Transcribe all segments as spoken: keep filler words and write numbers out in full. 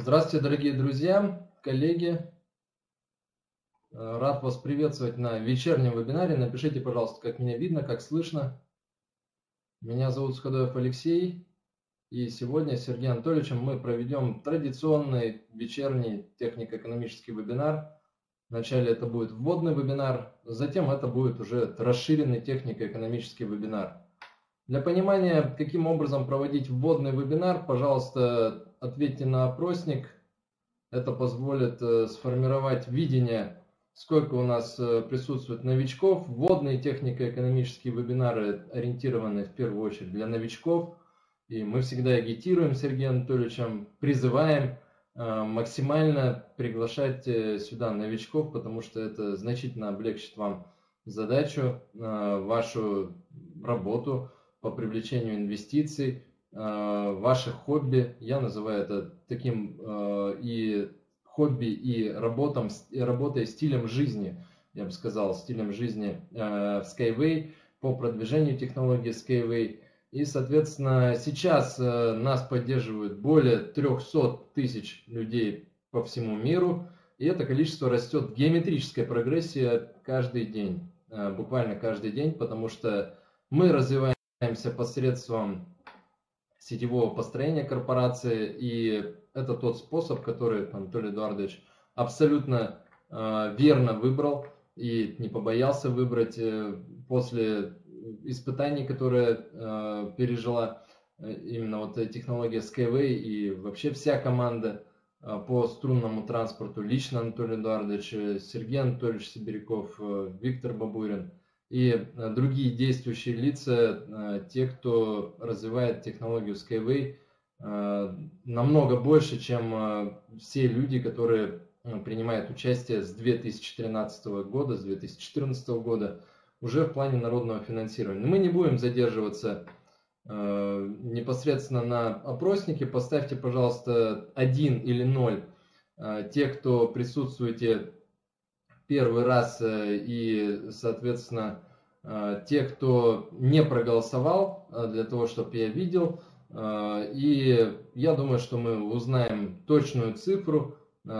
Здравствуйте, дорогие друзья, коллеги. Рад вас приветствовать на вечернем вебинаре. Напишите, пожалуйста, как меня видно, как слышно. Меня зовут Сходоев Алексей. И сегодня с Сергеем Анатольевичем мы проведем традиционный вечерний технико-экономический вебинар. Вначале это будет вводный вебинар, затем это будет уже расширенный технико-экономический вебинар. Для понимания, каким образом проводить вводный вебинар, пожалуйста, ответьте на опросник. Это позволит сформировать видение, сколько у нас присутствует новичков. Вводные технико-экономические вебинары ориентированы в первую очередь для новичков. И мы всегда агитируем Сергеем Анатольевичем, призываем максимально приглашать сюда новичков, потому что это значительно облегчит вам задачу, вашу работу по привлечению инвестиций, ваших хобби. Я называю это таким и хобби, и, работам, и работой стилем жизни, я бы сказал, стилем жизни в SkyWay, по продвижению технологии SkyWay. И, соответственно, сейчас нас поддерживают более трёхсот тысяч людей по всему миру, и это количество растет в геометрической прогрессии каждый день, буквально каждый день, потому что мы развиваемся посредством сетевого построения корпорации, и это тот способ, который Анатолий Эдуардович абсолютно э, верно выбрал и не побоялся выбрать э, после испытаний, которые э, пережила э, именно вот технология SkyWay и вообще вся команда э, по струнному транспорту, лично Анатолий Эдуардович, э, Сергей Анатольевич Сибиряков, э, Виктор Бабурин и другие действующие лица, те, кто развивает технологию SkyWay, намного больше, чем все люди, которые принимают участие с две тысячи тринадцатого года, с две тысячи четырнадцатого года, уже в плане народного финансирования. Мы не будем задерживаться непосредственно на опроснике. Поставьте, пожалуйста, один или ноль те, кто присутствуете первый раз, и, соответственно, те, кто не проголосовал, для того, чтобы я видел. И я думаю, что мы узнаем точную цифру,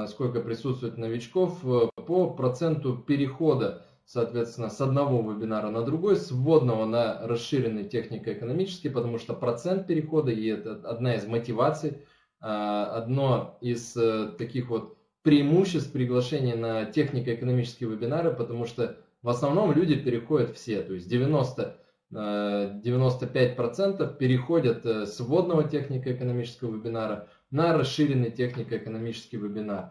сколько присутствует новичков по проценту перехода, соответственно, с одного вебинара на другой, с вводного на расширенный технико-экономический, потому что процент перехода, и это одна из мотиваций, одно из таких вот преимуществ приглашения на технико-экономические вебинары, потому что в основном люди переходят все, то есть девяносто — девяносто пять процентов переходят с вводного технико-экономического вебинара на расширенный технико-экономический вебинар.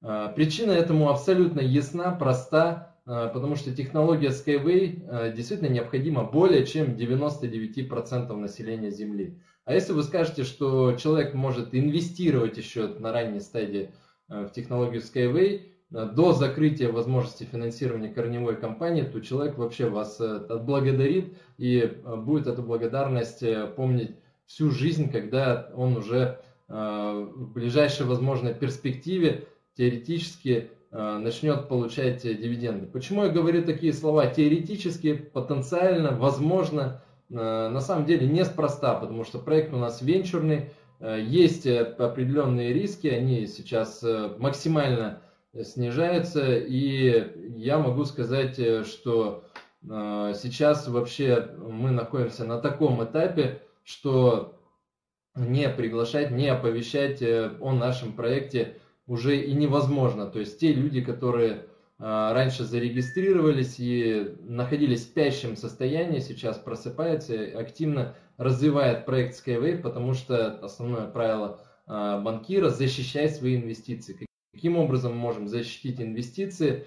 Причина этому абсолютно ясна, проста, потому что технология SkyWay действительно необходима более чем девяноста девяти процентам населения Земли. А если вы скажете, что человек может инвестировать еще на ранней стадии в технологию SkyWay до закрытия возможности финансирования корневой компании, то человек вообще вас отблагодарит и будет эту благодарность помнить всю жизнь, когда он уже в ближайшей возможной перспективе теоретически начнет получать дивиденды. Почему я говорю такие слова теоретически, потенциально, возможно? На самом деле неспроста, потому что проект у нас венчурный. Есть определенные риски, они сейчас максимально снижаются, и я могу сказать, что сейчас вообще мы находимся на таком этапе, что не приглашать, не оповещать о нашем проекте уже и невозможно. То есть те люди, которые раньше зарегистрировались и находились в спящем состоянии, сейчас просыпаются и активно развивает проект SkyWay, потому что основное правило банкира – защищай свои инвестиции. Каким образом мы можем защитить инвестиции,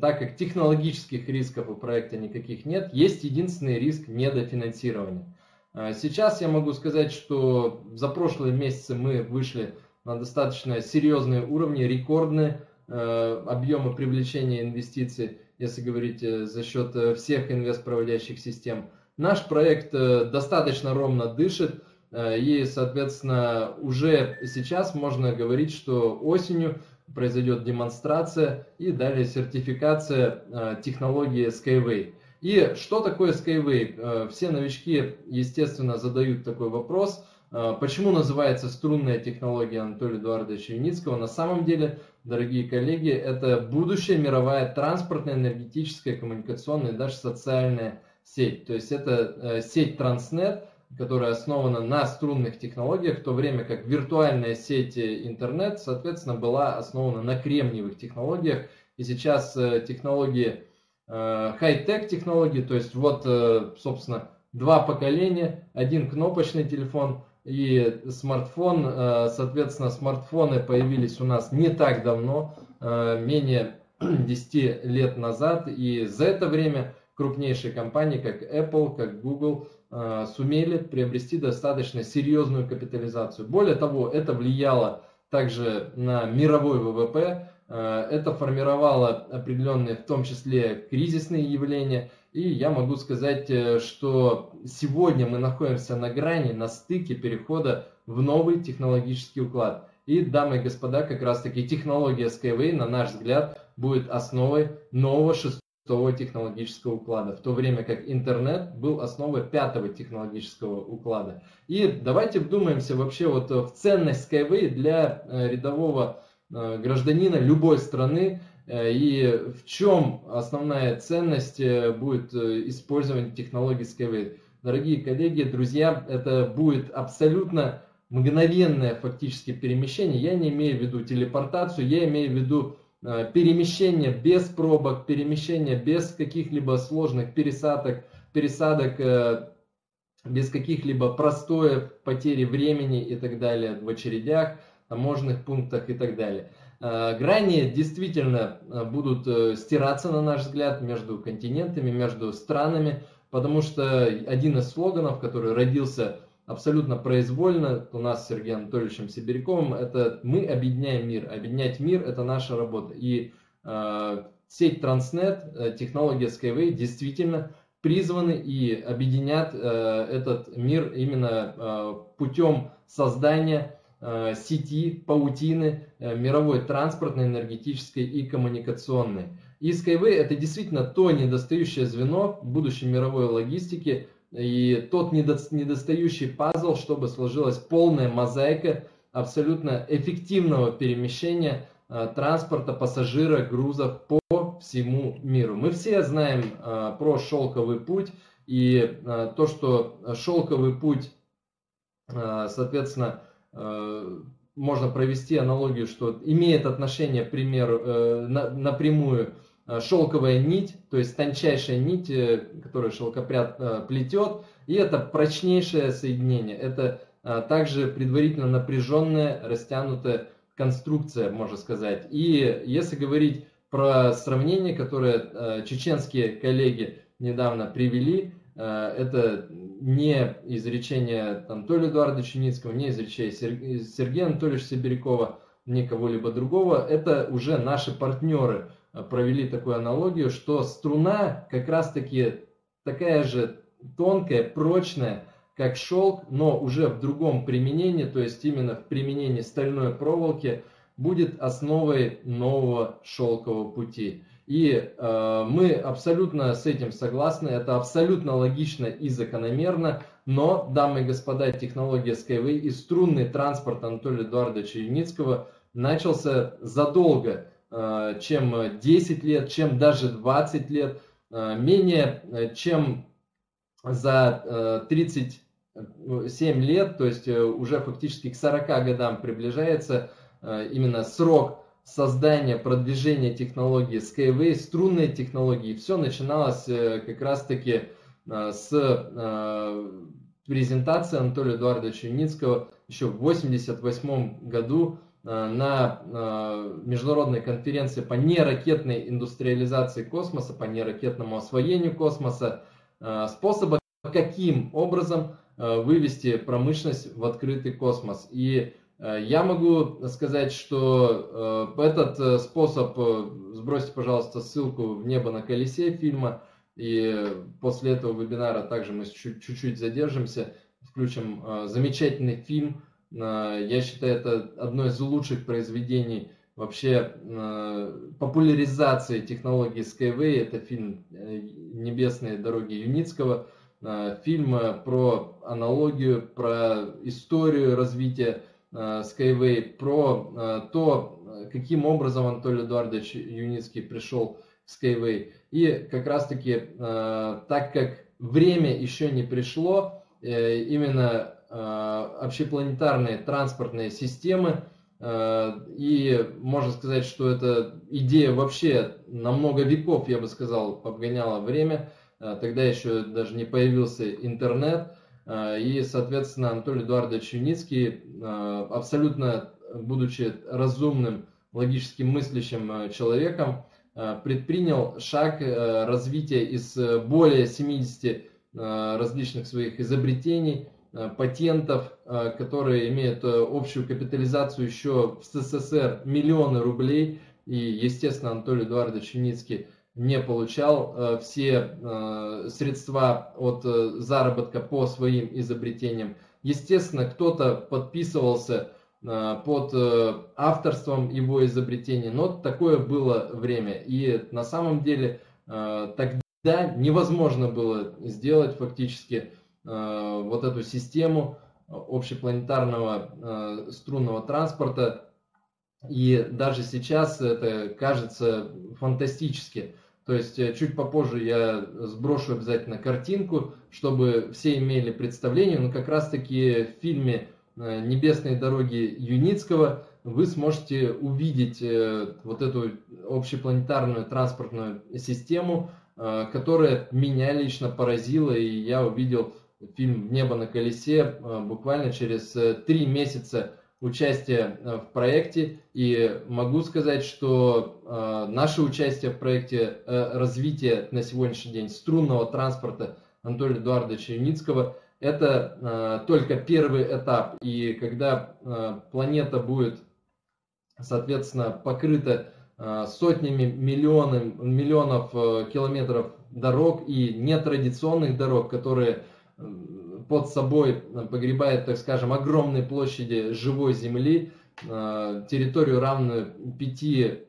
так как технологических рисков у проекта никаких нет, есть единственный риск недофинансирования. Сейчас я могу сказать, что за прошлые месяцы мы вышли на достаточно серьезные уровни, рекордные объемы привлечения инвестиций, если говорить за счет всех инвестпроводящих систем. Наш проект достаточно ровно дышит, и, соответственно, уже сейчас можно говорить, что осенью произойдет демонстрация и далее сертификация технологии SkyWay. И что такое SkyWay? Все новички, естественно, задают такой вопрос. Почему называется струнная технология Анатолия Эдуардовича Юницкого? На самом деле, дорогие коллеги, это будущая мировая транспортная, энергетическая, коммуникационная и даже социальная сеть. То есть это сеть Transnet, которая основана на струнных технологиях, в то время как виртуальная сеть интернет, соответственно, была основана на кремниевых технологиях. И сейчас технологии, хай-тек технологии, то есть вот, собственно, два поколения, один кнопочный телефон и смартфон. Соответственно, смартфоны появились у нас не так давно, менее десяти лет назад. И за это время крупнейшие компании, как Apple, как Google, сумели приобрести достаточно серьезную капитализацию. Более того, это влияло также на мировой вэ вэ пэ, это формировало определенные, в том числе, кризисные явления. И я могу сказать, что сегодня мы находимся на грани, на стыке перехода в новый технологический уклад. И, дамы и господа, как раз-таки технология SkyWay, на наш взгляд, будет основой нового шестого технологического уклада, в то время как интернет был основой пятого технологического уклада. И давайте вдумаемся вообще вот в ценность SkyWay для рядового гражданина любой страны. И в чем основная ценность будет использование технологий SkyWay? Дорогие коллеги, друзья, это будет абсолютно мгновенное фактически перемещение. Я не имею в виду телепортацию, я имею в виду перемещение без пробок, перемещение без каких-либо сложных пересадок, пересадок без каких-либо простоев, потери времени и так далее в очередях, таможенных пунктах и так далее. Грани действительно будут стираться, на наш взгляд, между континентами, между странами, потому что один из слоганов, который родился абсолютно произвольно у нас с Сергеем Анатольевичем Сибиряковым, это «Мы объединяем мир». Объединять мир – это наша работа. И э, сеть Transnet, технология SkyWay действительно призваны и объединят э, этот мир именно э, путем создания сети, паутины мировой транспортной, энергетической и коммуникационной. И SkyWay – это действительно то недостающее звено будущей мировой логистики и тот недостающий пазл, чтобы сложилась полная мозаика абсолютно эффективного перемещения транспорта, пассажира, грузов по всему миру. Мы все знаем про шелковый путь и то, что шелковый путь, соответственно, можно провести аналогию, что имеет отношение, к примеру, напрямую шелковая нить, то есть тончайшая нить, которую шелкопряд плетет, и это прочнейшее соединение. Это также предварительно напряженная, растянутая конструкция, можно сказать. И если говорить про сравнение, которое чеченские коллеги недавно привели, это не изречение Анатолия Эдуардовича Юницкого, не изречение Сергея Анатольевича Сибирякова, ни кого-либо другого. Это уже наши партнеры провели такую аналогию, что струна как раз-таки такая же тонкая, прочная, как шелк, но уже в другом применении, то есть именно в применении стальной проволоки, будет основой нового шелкового пути. И э, мы абсолютно с этим согласны, это абсолютно логично и закономерно, но, дамы и господа, технология SkyWay и струнный транспорт Анатолия Эдуардовича Юницкого начался задолго, э, чем десять лет, чем даже двадцать лет, э, менее чем за э, тридцать семь лет, то есть э, уже фактически к сорока годам приближается э, именно срок создание, продвижение технологии SkyWay, струнные технологии. Все начиналось как раз-таки с презентации Анатолия Эдуардовича Юницкого еще в восемьдесят восьмом году на международной конференции по неракетной индустриализации космоса, по неракетному освоению космоса, способа, каким образом вывести промышленность в открытый космос. И я могу сказать, что этот способ, сбросьте, пожалуйста, ссылку в небо на колесе фильма, и после этого вебинара также мы чуть-чуть задержимся, включим замечательный фильм. Я считаю, это одно из лучших произведений вообще популяризации технологии SkyWay, это фильм «Небесные дороги Юницкого». фильм про аналогию, про историю развития SkyWay, про то, каким образом Анатолий Эдуардович Юницкий пришел в SkyWay. И как раз-таки, так как время еще не пришло, именно общепланетарные транспортные системы, и можно сказать, что эта идея вообще на много веков, я бы сказал, обгоняла время. Тогда еще даже не появился интернет. И, соответственно, Анатолий Эдуардович Юницкий, абсолютно будучи разумным, логически мыслящим человеком, предпринял шаг развития из более семидесяти различных своих изобретений, патентов, которые имеют общую капитализацию еще в СССР миллионы рублей. И, естественно, Анатолий Эдуардович Юницкий не получал все средства от заработка по своим изобретениям. Естественно, кто-то подписывался под авторством его изобретений, но такое было время. И на самом деле тогда невозможно было сделать фактически вот эту систему общепланетарного струнного транспорта. И даже сейчас это кажется фантастически. То есть чуть попозже я сброшу обязательно картинку, чтобы все имели представление. Но как раз таки в фильме «Небесные дороги» Юницкого вы сможете увидеть вот эту общепланетарную транспортную систему, которая меня лично поразила, и я увидел фильм «Небо на колесе» буквально через три месяца участия в проекте. И могу сказать, что наше участие в проекте развития на сегодняшний день струнного транспорта Анатолия Эдуардовича Юницкого — это только первый этап. И когда планета будет, соответственно, покрыта сотнями миллионов, миллионов километров дорог и нетрадиционных дорог, которые под собой погребают, так скажем, огромные площади живой земли, территорию, равную пяти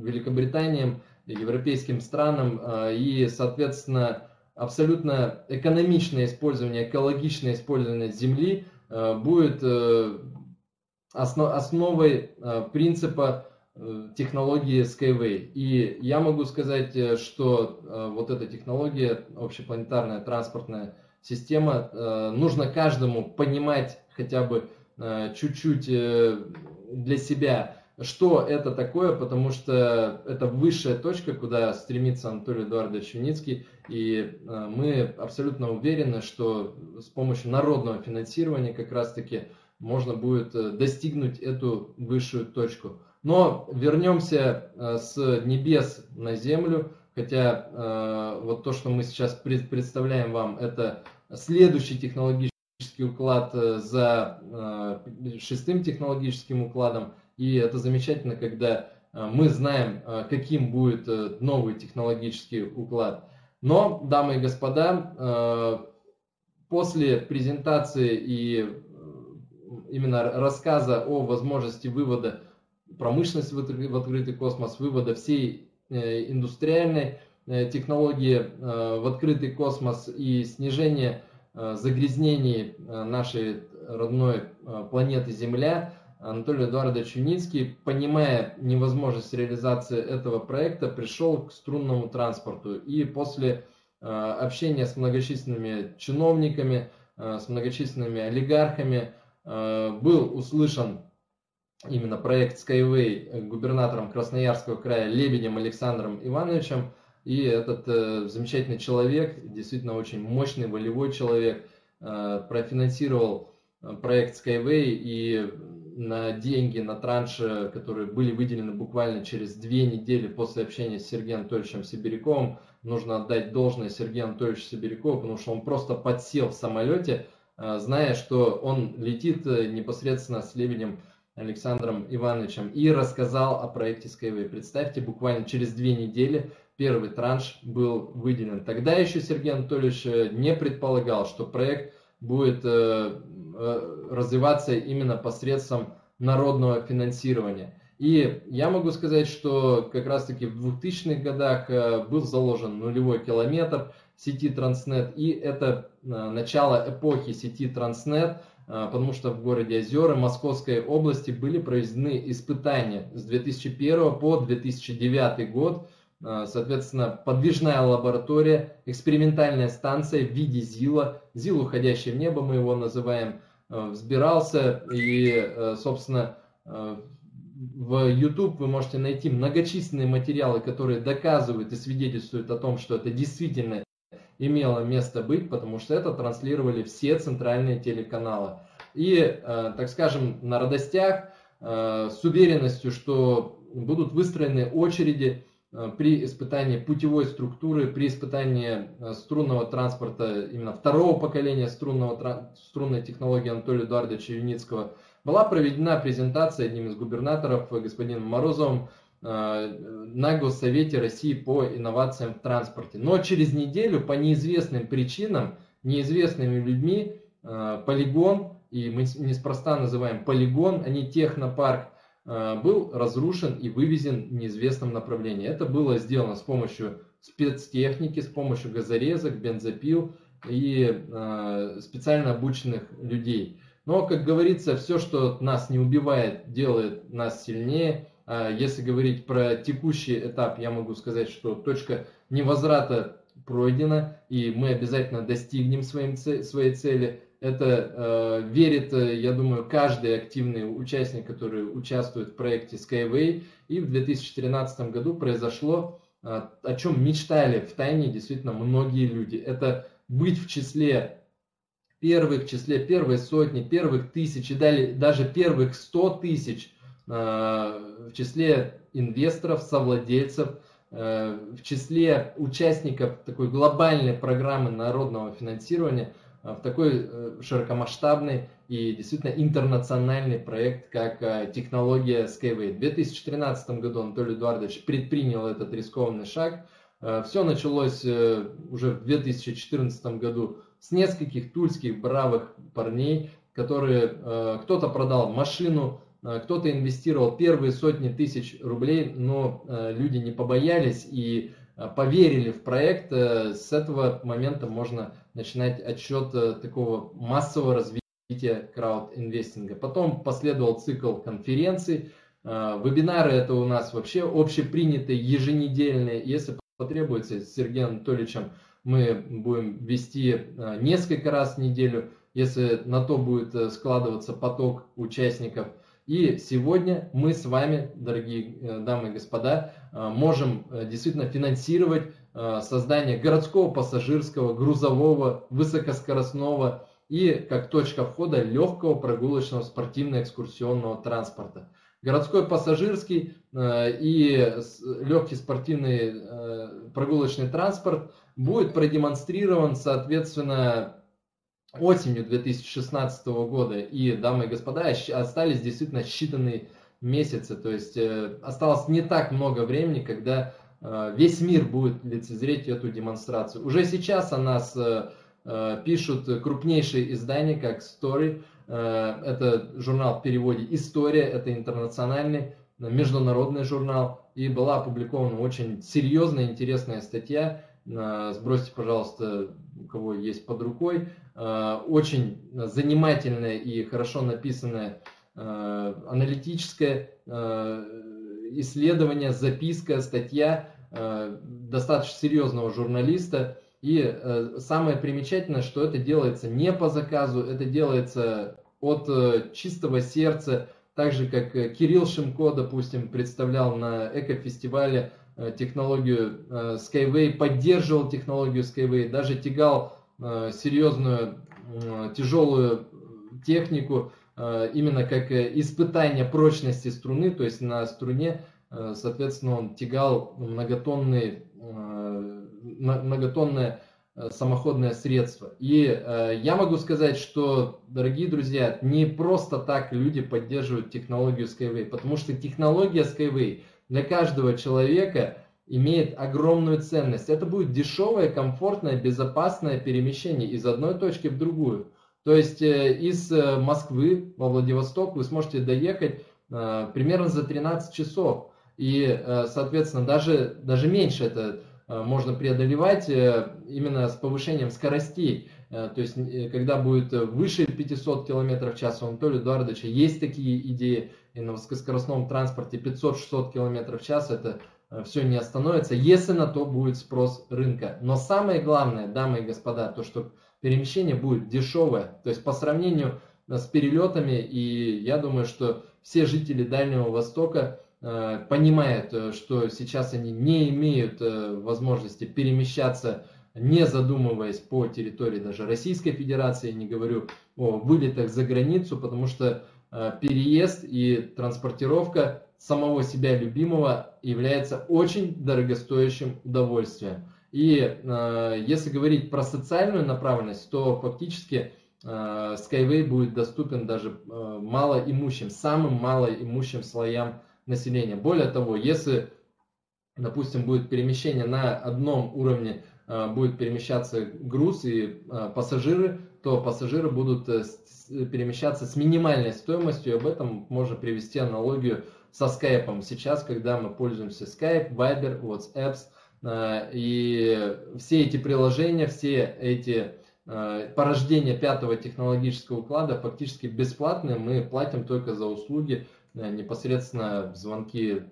Великобританиям, европейским странам, и, соответственно, абсолютно экономичное использование, экологичное использование земли будет основой принципа технологии SkyWay. И я могу сказать, что вот эта технология, общепланетарная транспортная система, нужно каждому понимать хотя бы чуть-чуть для себя, что это такое, потому что это высшая точка, куда стремится Анатолий Эдуардович Юницкий. И мы абсолютно уверены, что с помощью народного финансирования как раз-таки можно будет достигнуть эту высшую точку. Но вернемся с небес на землю, хотя вот то, что мы сейчас представляем вам, это следующий технологический уклад за шестым технологическим укладом. И это замечательно, когда мы знаем, каким будет новый технологический уклад. Но, дамы и господа, после презентации и именно рассказа о возможности вывода промышленности в открытый космос, вывода всей индустриальной технологии в открытый космос и снижения загрязнений нашей родной планеты Земля, Анатолий Эдуардович Юницкий, понимая невозможность реализации этого проекта, пришел к струнному транспорту. И после общения с многочисленными чиновниками, с многочисленными олигархами, был услышан именно проект SkyWay губернатором Красноярского края Лебедем Александром Ивановичем. И этот замечательный человек, действительно очень мощный, волевой человек, профинансировал проект SkyWay, и на деньги, на транши, которые были выделены буквально через две недели после общения с Сергеем Анатольевичем Сибиряковым. Нужно отдать должное Сергею Анатольевичу Сибирякову, потому что он просто подсел в самолете, зная, что он летит непосредственно с Лебедем Александром Ивановичем, и рассказал о проекте SkyWay. Представьте, буквально через две недели первый транш был выделен. Тогда еще Сергей Анатольевич не предполагал, что проект будет развиваться именно посредством народного финансирования. И я могу сказать, что как раз-таки в двухтысячных годах был заложен нулевой километр, сети Transnet, и это начало эпохи сети Transnet, потому что в городе Озеры Московской области были проведены испытания с две тысячи первого по две тысячи девятый год. Соответственно, подвижная лаборатория, экспериментальная станция в виде ЗИЛа, ЗИЛ, уходящий в небо, мы его называем, взбирался, и, собственно, в YouTube вы можете найти многочисленные материалы, которые доказывают и свидетельствуют о том, что это действительно имело место быть, потому что это транслировали все центральные телеканалы. И, так скажем, на радостях, с уверенностью, что будут выстроены очереди при испытании путевой структуры, при испытании струнного транспорта, именно второго поколения струнного, струнной технологии Анатолия Эдуардовича Юницкого, была проведена презентация одним из губернаторов, господином Морозовым, на Госсовете России по инновациям в транспорте. Но через неделю по неизвестным причинам, неизвестными людьми, полигон, и мы неспроста называем полигон, а не технопарк, был разрушен и вывезен в неизвестном направлении. Это было сделано с помощью спецтехники, с помощью газорезок, бензопил и э, специально обученных людей. Но, как говорится, все, что нас не убивает, делает нас сильнее. Если говорить про текущий этап, я могу сказать, что точка невозврата пройдена, и мы обязательно достигнем своим, своей цели. Это э, верит, я думаю, каждый активный участник, который участвует в проекте SkyWay. И в две тысячи тринадцатом году произошло, э, о чем мечтали втайне действительно многие люди. Это быть в числе первых, в числе первой сотни, первых тысяч и далее, даже первых ста тысяч э, в числе инвесторов, совладельцев, э, в числе участников такой глобальной программы народного финансирования в такой широкомасштабный и действительно интернациональный проект, как технология SkyWay. В две тысячи тринадцатом году Анатолий Эдуардович предпринял этот рискованный шаг. Все началось уже в две тысячи четырнадцатом году с нескольких тульских бравых парней, которые кто-то продал машину, кто-то инвестировал первые сотни тысяч рублей, но люди не побоялись и поверили в проект. С этого момента можно начинать отсчет такого массового развития крауд-инвестинга. Потом последовал цикл конференций, вебинары — это у нас вообще общепринятые, еженедельные. Если потребуется, с Сергеем Анатольевичем мы будем вести несколько раз в неделю, если на то будет складываться поток участников. И сегодня мы с вами, дорогие дамы и господа, можем действительно финансировать создание городского, пассажирского, грузового, высокоскоростного и, как точка входа, легкого прогулочного спортивно-экскурсионного транспорта. Городской, пассажирский и легкий спортивный прогулочный транспорт будет продемонстрирован, соответственно, осенью две тысячи шестнадцатого года. И, дамы и господа, остались действительно считанные месяцы, то есть осталось не так много времени, когда весь мир будет лицезреть эту демонстрацию. Уже сейчас о нас пишут крупнейшие издания, как Story, это журнал в переводе «История», это интернациональный, международный журнал, и была опубликована очень серьезная, интересная статья. Сбросьте, пожалуйста, у кого есть под рукой. Очень занимательная и хорошо написанная аналитическая исследование, записка, статья достаточно серьезного журналиста. И самое примечательное, что это делается не по заказу, это делается от чистого сердца. Так же, как Кирилл Шимко, допустим, представлял на экофестивале технологию SkyWay, поддерживал технологию SkyWay, даже тягал серьезную, тяжелую технику, именно как испытание прочности струны, то есть на струне, соответственно, он тягал многотонные, многотонное самоходное средство. И я могу сказать, что, дорогие друзья, не просто так люди поддерживают технологию SkyWay, потому что технология SkyWay для каждого человека имеет огромную ценность. Это будет дешевое, комфортное, безопасное перемещение из одной точки в другую. То есть из Москвы во Владивосток вы сможете доехать примерно за тринадцать часов. И, соответственно, даже, даже меньше, это можно преодолевать именно с повышением скоростей. То есть, когда будет выше пятисот километров в час, у Анатолия Эдуардовича есть такие идеи, и на высокоскоростном транспорте пятьсот-шестьсот километров в час это все не остановится, если на то будет спрос рынка. Но самое главное, дамы и господа, то, что перемещение будет дешевое, то есть по сравнению с перелетами, и я думаю, что все жители Дальнего Востока понимают, что сейчас они не имеют возможности перемещаться, не задумываясь, по территории даже Российской Федерации, не говорю о вылетах за границу, потому что переезд и транспортировка самого себя любимого является очень дорогостоящим удовольствием. И э, если говорить про социальную направленность, то фактически э, SkyWay будет доступен даже э, малоимущим, самым малоимущим слоям населения. Более того, если, допустим, будет перемещение на одном уровне, э, будет перемещаться груз и э, пассажиры, то пассажиры будут э, с, перемещаться с минимальной стоимостью. И об этом можно привести аналогию со Skype. Сейчас, когда мы пользуемся Skype, Viber, WhatsApp, и все эти приложения, все эти порождения пятого технологического уклада фактически бесплатные, мы платим только за услуги, непосредственно звонки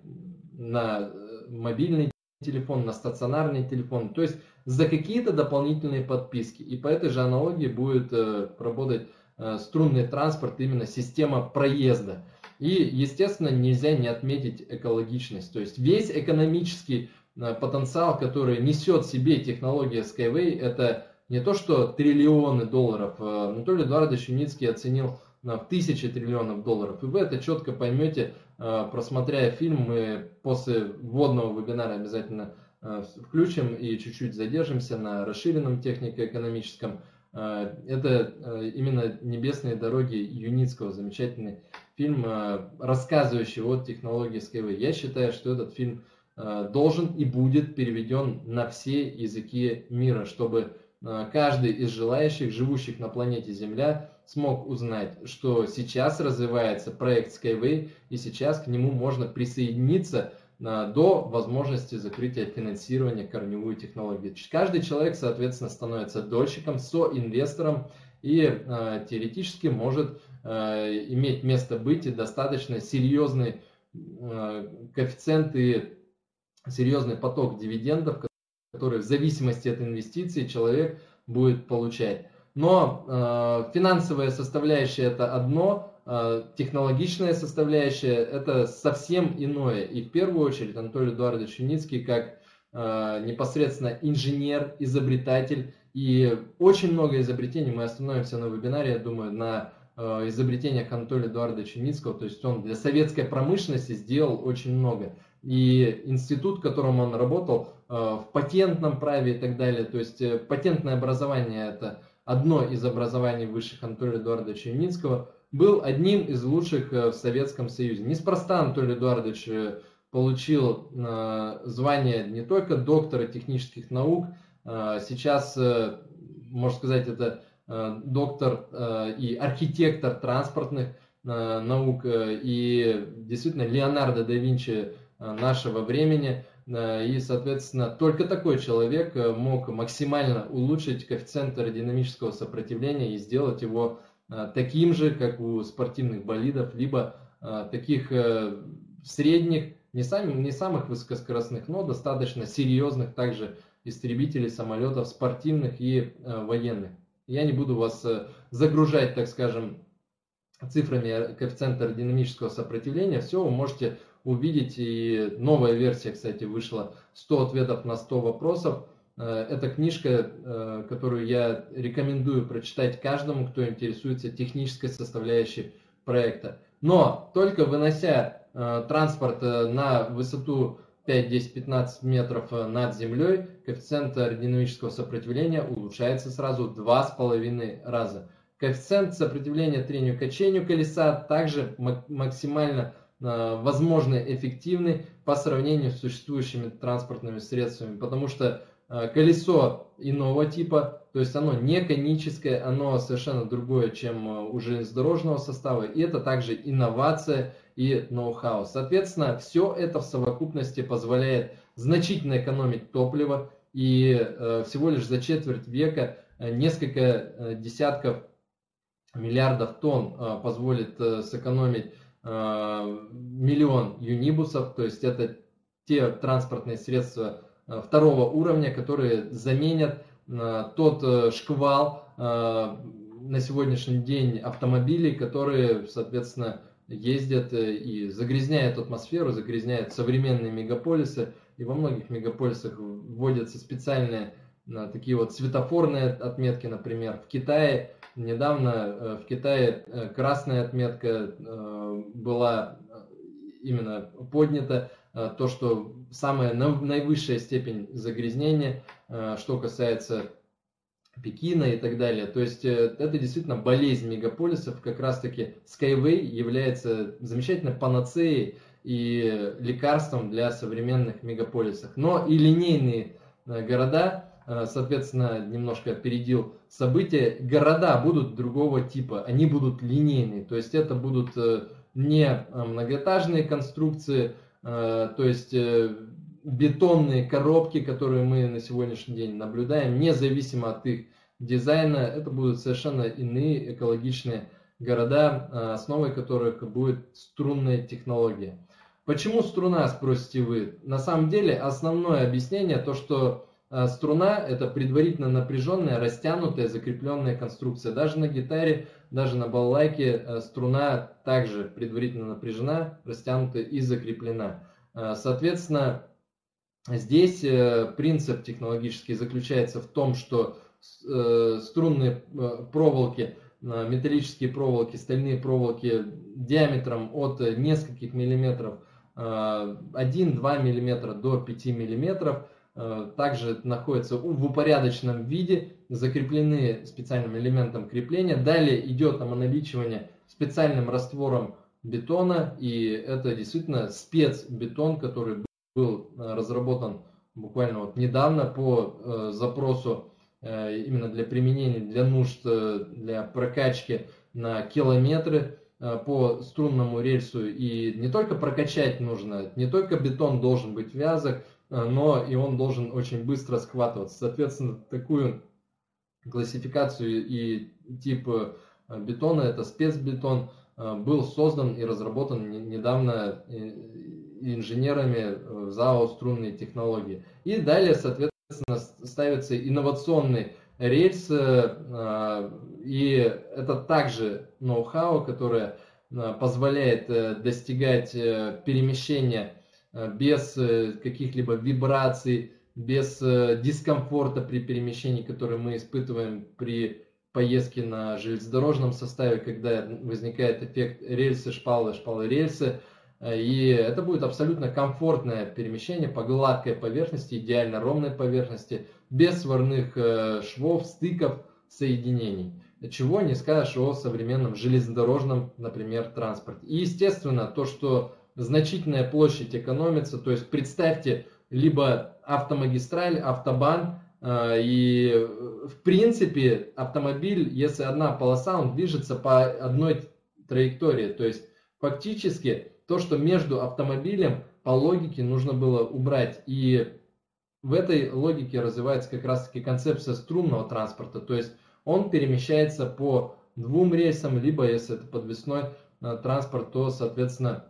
на мобильный телефон, на стационарный телефон, то есть за какие-то дополнительные подписки. И по этой же аналогии будет работать струнный транспорт, именно система проезда. И, естественно, нельзя не отметить экологичность, то есть весь экономический потенциал, который несет в себе технология SkyWay, это не то, что триллионы долларов. Анатолий Эдуардович Юницкий оценил на тысячи триллионов долларов. И вы это четко поймете, просмотря фильм. Мы после вводного вебинара обязательно включим и чуть-чуть задержимся на расширенном технико-экономическом. Это именно «Небесные дороги» Юницкого, замечательный фильм, рассказывающий о технологии SkyWay. Я считаю, что этот фильм должен и будет переведен на все языки мира, чтобы каждый из желающих, живущих на планете Земля, смог узнать, что сейчас развивается проект SkyWay, и сейчас к нему можно присоединиться до возможности закрытия финансирования корневой технологии. Каждый человек, соответственно, становится дольщиком, соинвестором, и теоретически может иметь место быть и достаточно серьезный коэффициент и серьезный поток дивидендов, который в зависимости от инвестиций человек будет получать. Но э, финансовая составляющая – это одно, э, технологичная составляющая – это совсем иное. И в первую очередь Анатолий Эдуардович Юницкий, как э, непосредственно инженер, изобретатель, и очень много изобретений, мы остановимся на вебинаре, я думаю, на э, изобретениях Анатолия Эдуардовича Юницкого, то есть он для советской промышленности сделал очень много. И институт, в котором он работал, в патентном праве и так далее. То есть патентное образование – это одно из образований высших Анатолия Эдуардовича Юницкого, был одним из лучших в Советском Союзе. Неспроста Анатолий Эдуардович получил звание не только доктора технических наук, сейчас, можно сказать, это доктор и архитектор транспортных наук. И действительно Леонардо да Винчи нашего времени, и, соответственно, только такой человек мог максимально улучшить коэффициент аэродинамического сопротивления и сделать его таким же, как у спортивных болидов, либо таких средних, не самых, не самых высокоскоростных, но достаточно серьезных также истребителей самолетов спортивных и военных. Я не буду вас загружать, так скажем, цифрами коэффициента аэродинамического сопротивления, все вы можете увидеть, и новая версия, кстати, вышла сто ответов на сто вопросов. Это книжка, которую я рекомендую прочитать каждому, кто интересуется технической составляющей проекта. Но только вынося транспорт на высоту пять, десять, пятнадцать метров над землей, коэффициент аэродинамического сопротивления улучшается сразу в два с половиной раза. Коэффициент сопротивления трению качению колеса также максимально возможно эффективны по сравнению с существующими транспортными средствами, потому что колесо иного типа, то есть оно не коническое, оно совершенно другое, чем у железнодорожного состава, и это также инновация, и ноу-хау. Соответственно, все это в совокупности позволяет значительно экономить топливо и э, всего лишь за четверть века э, несколько э, десятков миллиардов тонн э, позволит э, сэкономить э, миллион юнибусов, то есть это те транспортные средства э, второго уровня, которые заменят э, тот э, шквал э, на сегодняшний день автомобилей, которые, соответственно, ездят и загрязняют атмосферу, загрязняют современные мегаполисы. И во многих мегаполисах вводятся специальные такие вот светофорные отметки, например. В Китае недавно в Китае красная отметка была именно поднята. То, что самая наивысшая степень загрязнения, что касается Пекина и так далее. То есть это действительно болезнь мегаполисов. Как раз таки SkyWay является замечательной панацеей и лекарством для современных мегаполисов. Но и линейные города, соответственно, немножко опередил события, города будут другого типа, они будут линейные. То есть это будут не многоэтажные конструкции, то есть бетонные коробки, которые мы на сегодняшний день наблюдаем, независимо от их дизайна, это будут совершенно иные экологичные города, основой которых будет струнная технология. Почему струна, спросите вы? На самом деле основное объяснение то, что струна это предварительно напряженная, растянутая, закрепленная конструкция. Даже на гитаре, даже на балалайке струна также предварительно напряжена, растянута и закреплена. Соответственно, здесь принцип технологический заключается в том, что струнные проволоки, металлические проволоки, стальные проволоки диаметром от нескольких миллиметров, один-два миллиметра до пяти миллиметров, также находятся в упорядоченном виде, закреплены специальным элементом крепления. Далее идет оманаличивание специальным раствором бетона, и это действительно спецбетон, который был разработан буквально вот недавно по э, запросу э, именно для применения, для нужд, э, для прокачки на километры э, по струнному рельсу. И не только прокачать нужно, не только бетон должен быть вязок, э, но и он должен очень быстро схватываться. Соответственно, такую классификацию и тип э, бетона, это спецбетон, э, был создан и разработан не, недавно э, инженерами в ЗАО «Струнные технологии». И далее, соответственно, ставится инновационный рельс, и это также ноу-хау, которое позволяет достигать перемещения без каких-либо вибраций, без дискомфорта при перемещении, который мы испытываем при поездке на железнодорожном составе, когда возникает эффект рельсы, шпалы, шпалы, рельсы. И это будет абсолютно комфортное перемещение по гладкой поверхности, идеально ровной поверхности, без сварных швов, стыков, соединений. Чего не скажешь о современном железнодорожном, например, транспорте. И естественно, то, что значительная площадь экономится, то есть представьте, либо автомагистраль, автобан, и в принципе автомобиль, если одна полоса, он движется по одной траектории, то есть фактически то, что между автомобилем по логике нужно было убрать. И в этой логике развивается как раз таки концепция струнного транспорта. То есть он перемещается по двум рельсам, либо если это подвесной транспорт, то, соответственно,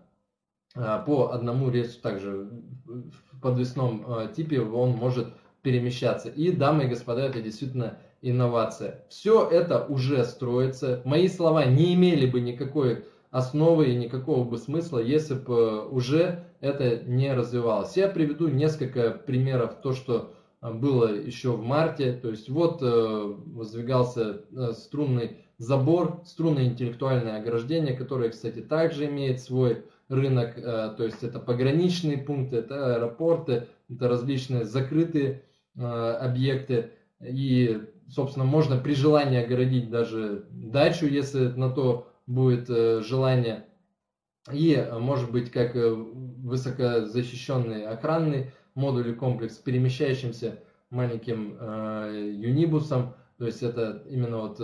по одному рельсу также в подвесном типе он может перемещаться. И, дамы и господа, это действительно инновация. Все это уже строится. Мои слова не имели бы никакой основы и никакого бы смысла, если бы уже это не развивалось. Я приведу несколько примеров, то, что было еще в марте. То есть вот воздвигался струнный забор, струнное интеллектуальное ограждение, которое, кстати, также имеет свой рынок. То есть это пограничные пункты, это аэропорты, это различные закрытые объекты. И, собственно, можно при желании огородить даже дачу, если на то будет желание, и может быть как высокозащищенный охранный модуль и комплекс с перемещающимся маленьким юнибусом, то есть это именно вот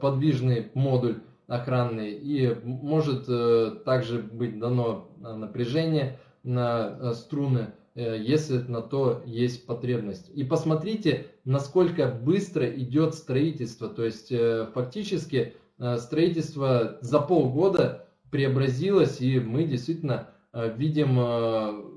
подвижный модуль, охранный, и может также быть дано напряжение на струны, если на то есть потребность. И посмотрите, насколько быстро идет строительство. То есть фактически строительство за полгода преобразилось, и мы действительно видим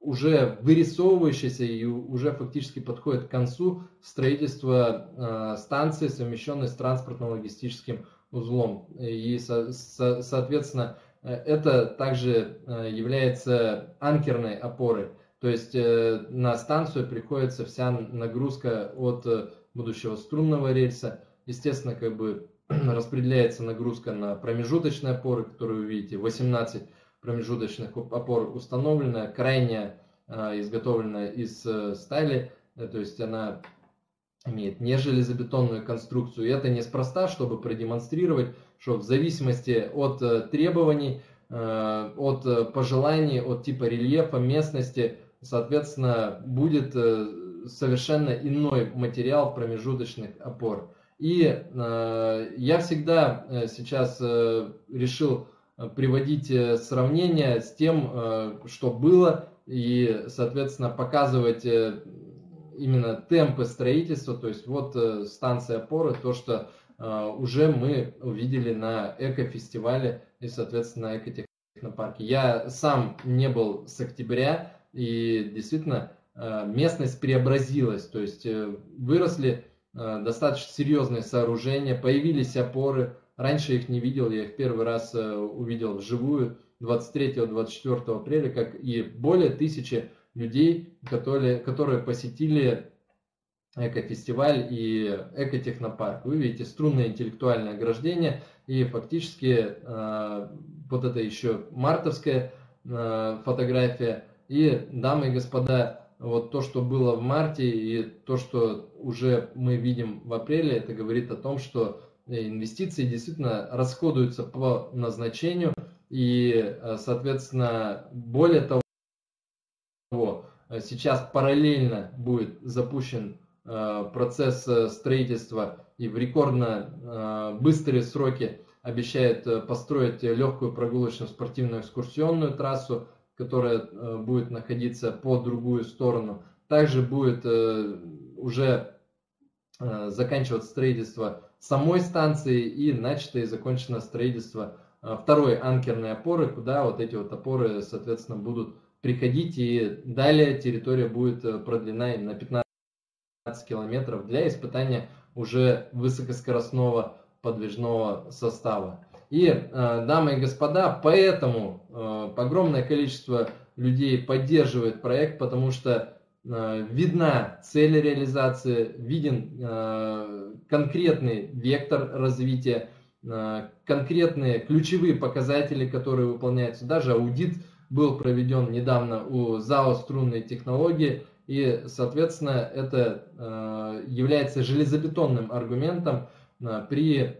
уже вырисовывающееся и уже фактически подходит к концу строительство станции, совмещенной с транспортно-логистическим узлом. И, соответственно, это также является анкерной опорой. То есть на станцию приходится вся нагрузка от будущего струнного рельса. Естественно, как бы распределяется нагрузка на промежуточные опоры, которые вы видите. восемнадцать промежуточных опор установлено, крайняя изготовлена из стали, то есть она имеет не железобетонную конструкцию. И это неспроста, чтобы продемонстрировать, что в зависимости от требований, от пожеланий, от типа рельефа, местности, соответственно, будет совершенно иной материал промежуточных опор. И я всегда сейчас решил приводить сравнение с тем, что было, и, соответственно, показывать именно темпы строительства. То есть вот станция опоры, то, что уже мы увидели на экофестивале и, соответственно, на экотехнопарке. Я сам не был с октября, и действительно местность преобразилась, то есть выросли достаточно серьезные сооружения, появились опоры. Раньше их не видел, я их первый раз увидел вживую двадцать третьего — двадцать четвёртого апреля, как и более тысячи людей, которые, которые посетили экофестиваль и экотехнопарк. Вы видите струнное интеллектуальное ограждение, и фактически э, вот это еще мартовская э, фотография. И, дамы и господа, вот то, что было в марте, и то, что уже мы видим в апреле, это говорит о том, что инвестиции действительно расходуются по назначению. И, соответственно, более того, сейчас параллельно будет запущен процесс строительства, и в рекордно быстрые сроки обещают построить легкую прогулочную спортивную экскурсионную трассу, которая будет находиться по другую сторону. Также будет уже заканчиваться строительство самой станции, и начато и закончено строительство второй анкерной опоры, куда вот эти вот опоры, соответственно, будут приходить, и далее территория будет продлена на пятнадцать километров для испытания уже высокоскоростного подвижного состава. И, дамы и господа, поэтому огромное количество людей поддерживает проект, потому что видна цель реализации, виден конкретный вектор развития, конкретные ключевые показатели, которые выполняются. Даже аудит был проведен недавно у ЗАО «Струнные технологии», и, соответственно, это является железобетонным аргументом при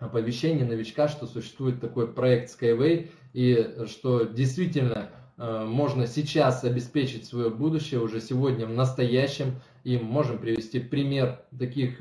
оповещении новичка, что существует такой проект SkyWay, и что действительно можно сейчас обеспечить свое будущее уже сегодня в настоящем. И можем привести пример таких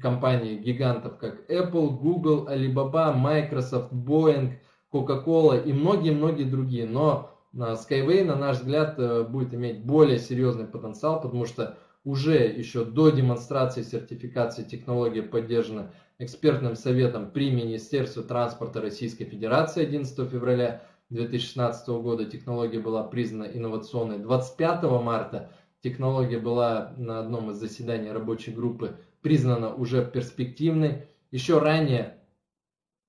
компаний-гигантов, как Apple, Google, Alibaba, Microsoft, Boeing, Coca-Cola и многие-многие другие. Но SkyWay, на наш взгляд, будет иметь более серьезный потенциал, потому что уже еще до демонстрации сертификации технология поддержана экспертным советом при Министерстве транспорта Российской Федерации одиннадцатого февраля две тысячи шестнадцатого года. Технология была признана инновационной. двадцать пятого марта технология была на одном из заседаний рабочей группы признана уже перспективной. Еще ранее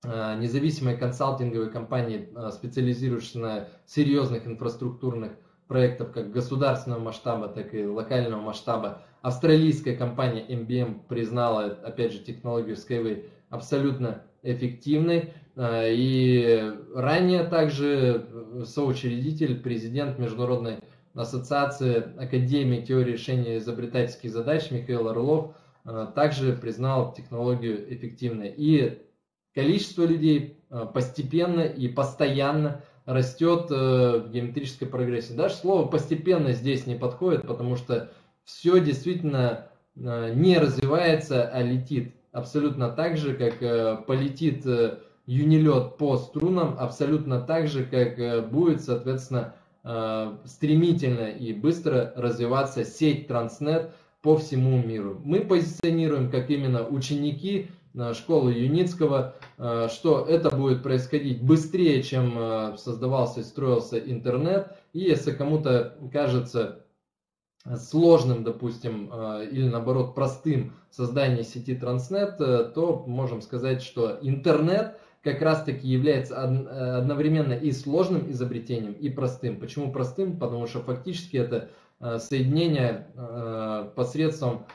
независимые консалтинговые компании, специализирующиеся на серьезных инфраструктурных проектах как государственного масштаба, так и локального масштаба, австралийская компания эм би эм признала, опять же, технологию SkyWay абсолютно эффективной. И ранее также соучредитель, президент Международной ассоциации Академии теории решения изобретательских задач Михаил Орлов также признал технологию эффективной. И количество людей постепенно и постоянно растет в геометрической прогрессии. Даже слово «постепенно» здесь не подходит, потому что все действительно не развивается, а летит. абсолютно так же, как полетит юнилет по струнам, абсолютно так же, как будет, соответственно, стремительно и быстро развиваться сеть Transnet по всему миру. Мы позиционируем как именно ученики школы Юницкого, что это будет происходить быстрее, чем создавался и строился интернет. И если кому-то кажется сложным, допустим, или наоборот простым создание сети Transnet, то можем сказать, что интернет как раз-таки является одновременно и сложным изобретением, и простым. Почему простым? Потому что фактически это соединение посредством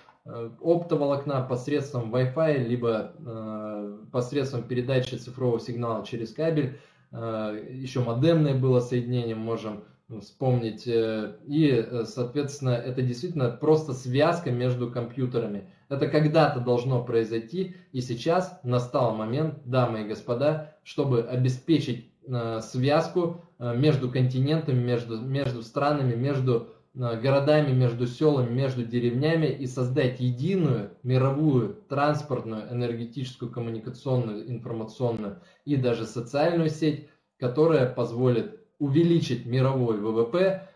оптоволокна, посредством Wi-Fi, либо посредством передачи цифрового сигнала через кабель. Еще модемное было соединение, можем вспомнить. И, соответственно, это действительно просто связка между компьютерами. Это когда-то должно произойти, и сейчас настал момент, дамы и господа, чтобы обеспечить связку между континентами, между, между странами, между городами, между селами, между деревнями и создать единую мировую транспортную, энергетическую, коммуникационную, информационную и даже социальную сеть, которая позволит увеличить мировой ВВП,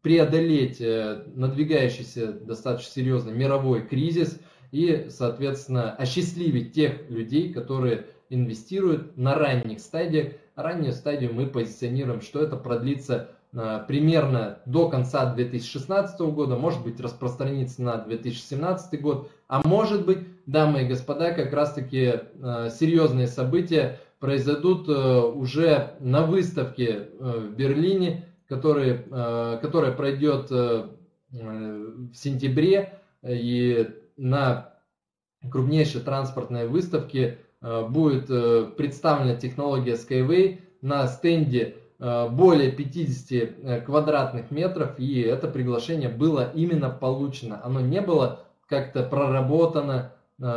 преодолеть надвигающийся достаточно серьезный мировой кризис и, соответственно, осчастливить тех людей, которые инвестируют на ранних стадиях. Раннюю стадию мы позиционируем, что это продлится примерно до конца две тысячи шестнадцатого года, может быть, распространится на две тысячи семнадцатый год, а может быть, дамы и господа, как раз-таки серьезные события произойдут уже на выставке в Берлине, который, которая пройдет в сентябре, и на крупнейшей транспортной выставке будет представлена технология SkyWay на стенде более пятидесяти квадратных метров, и это приглашение было именно получено. Оно не было как-то проработано,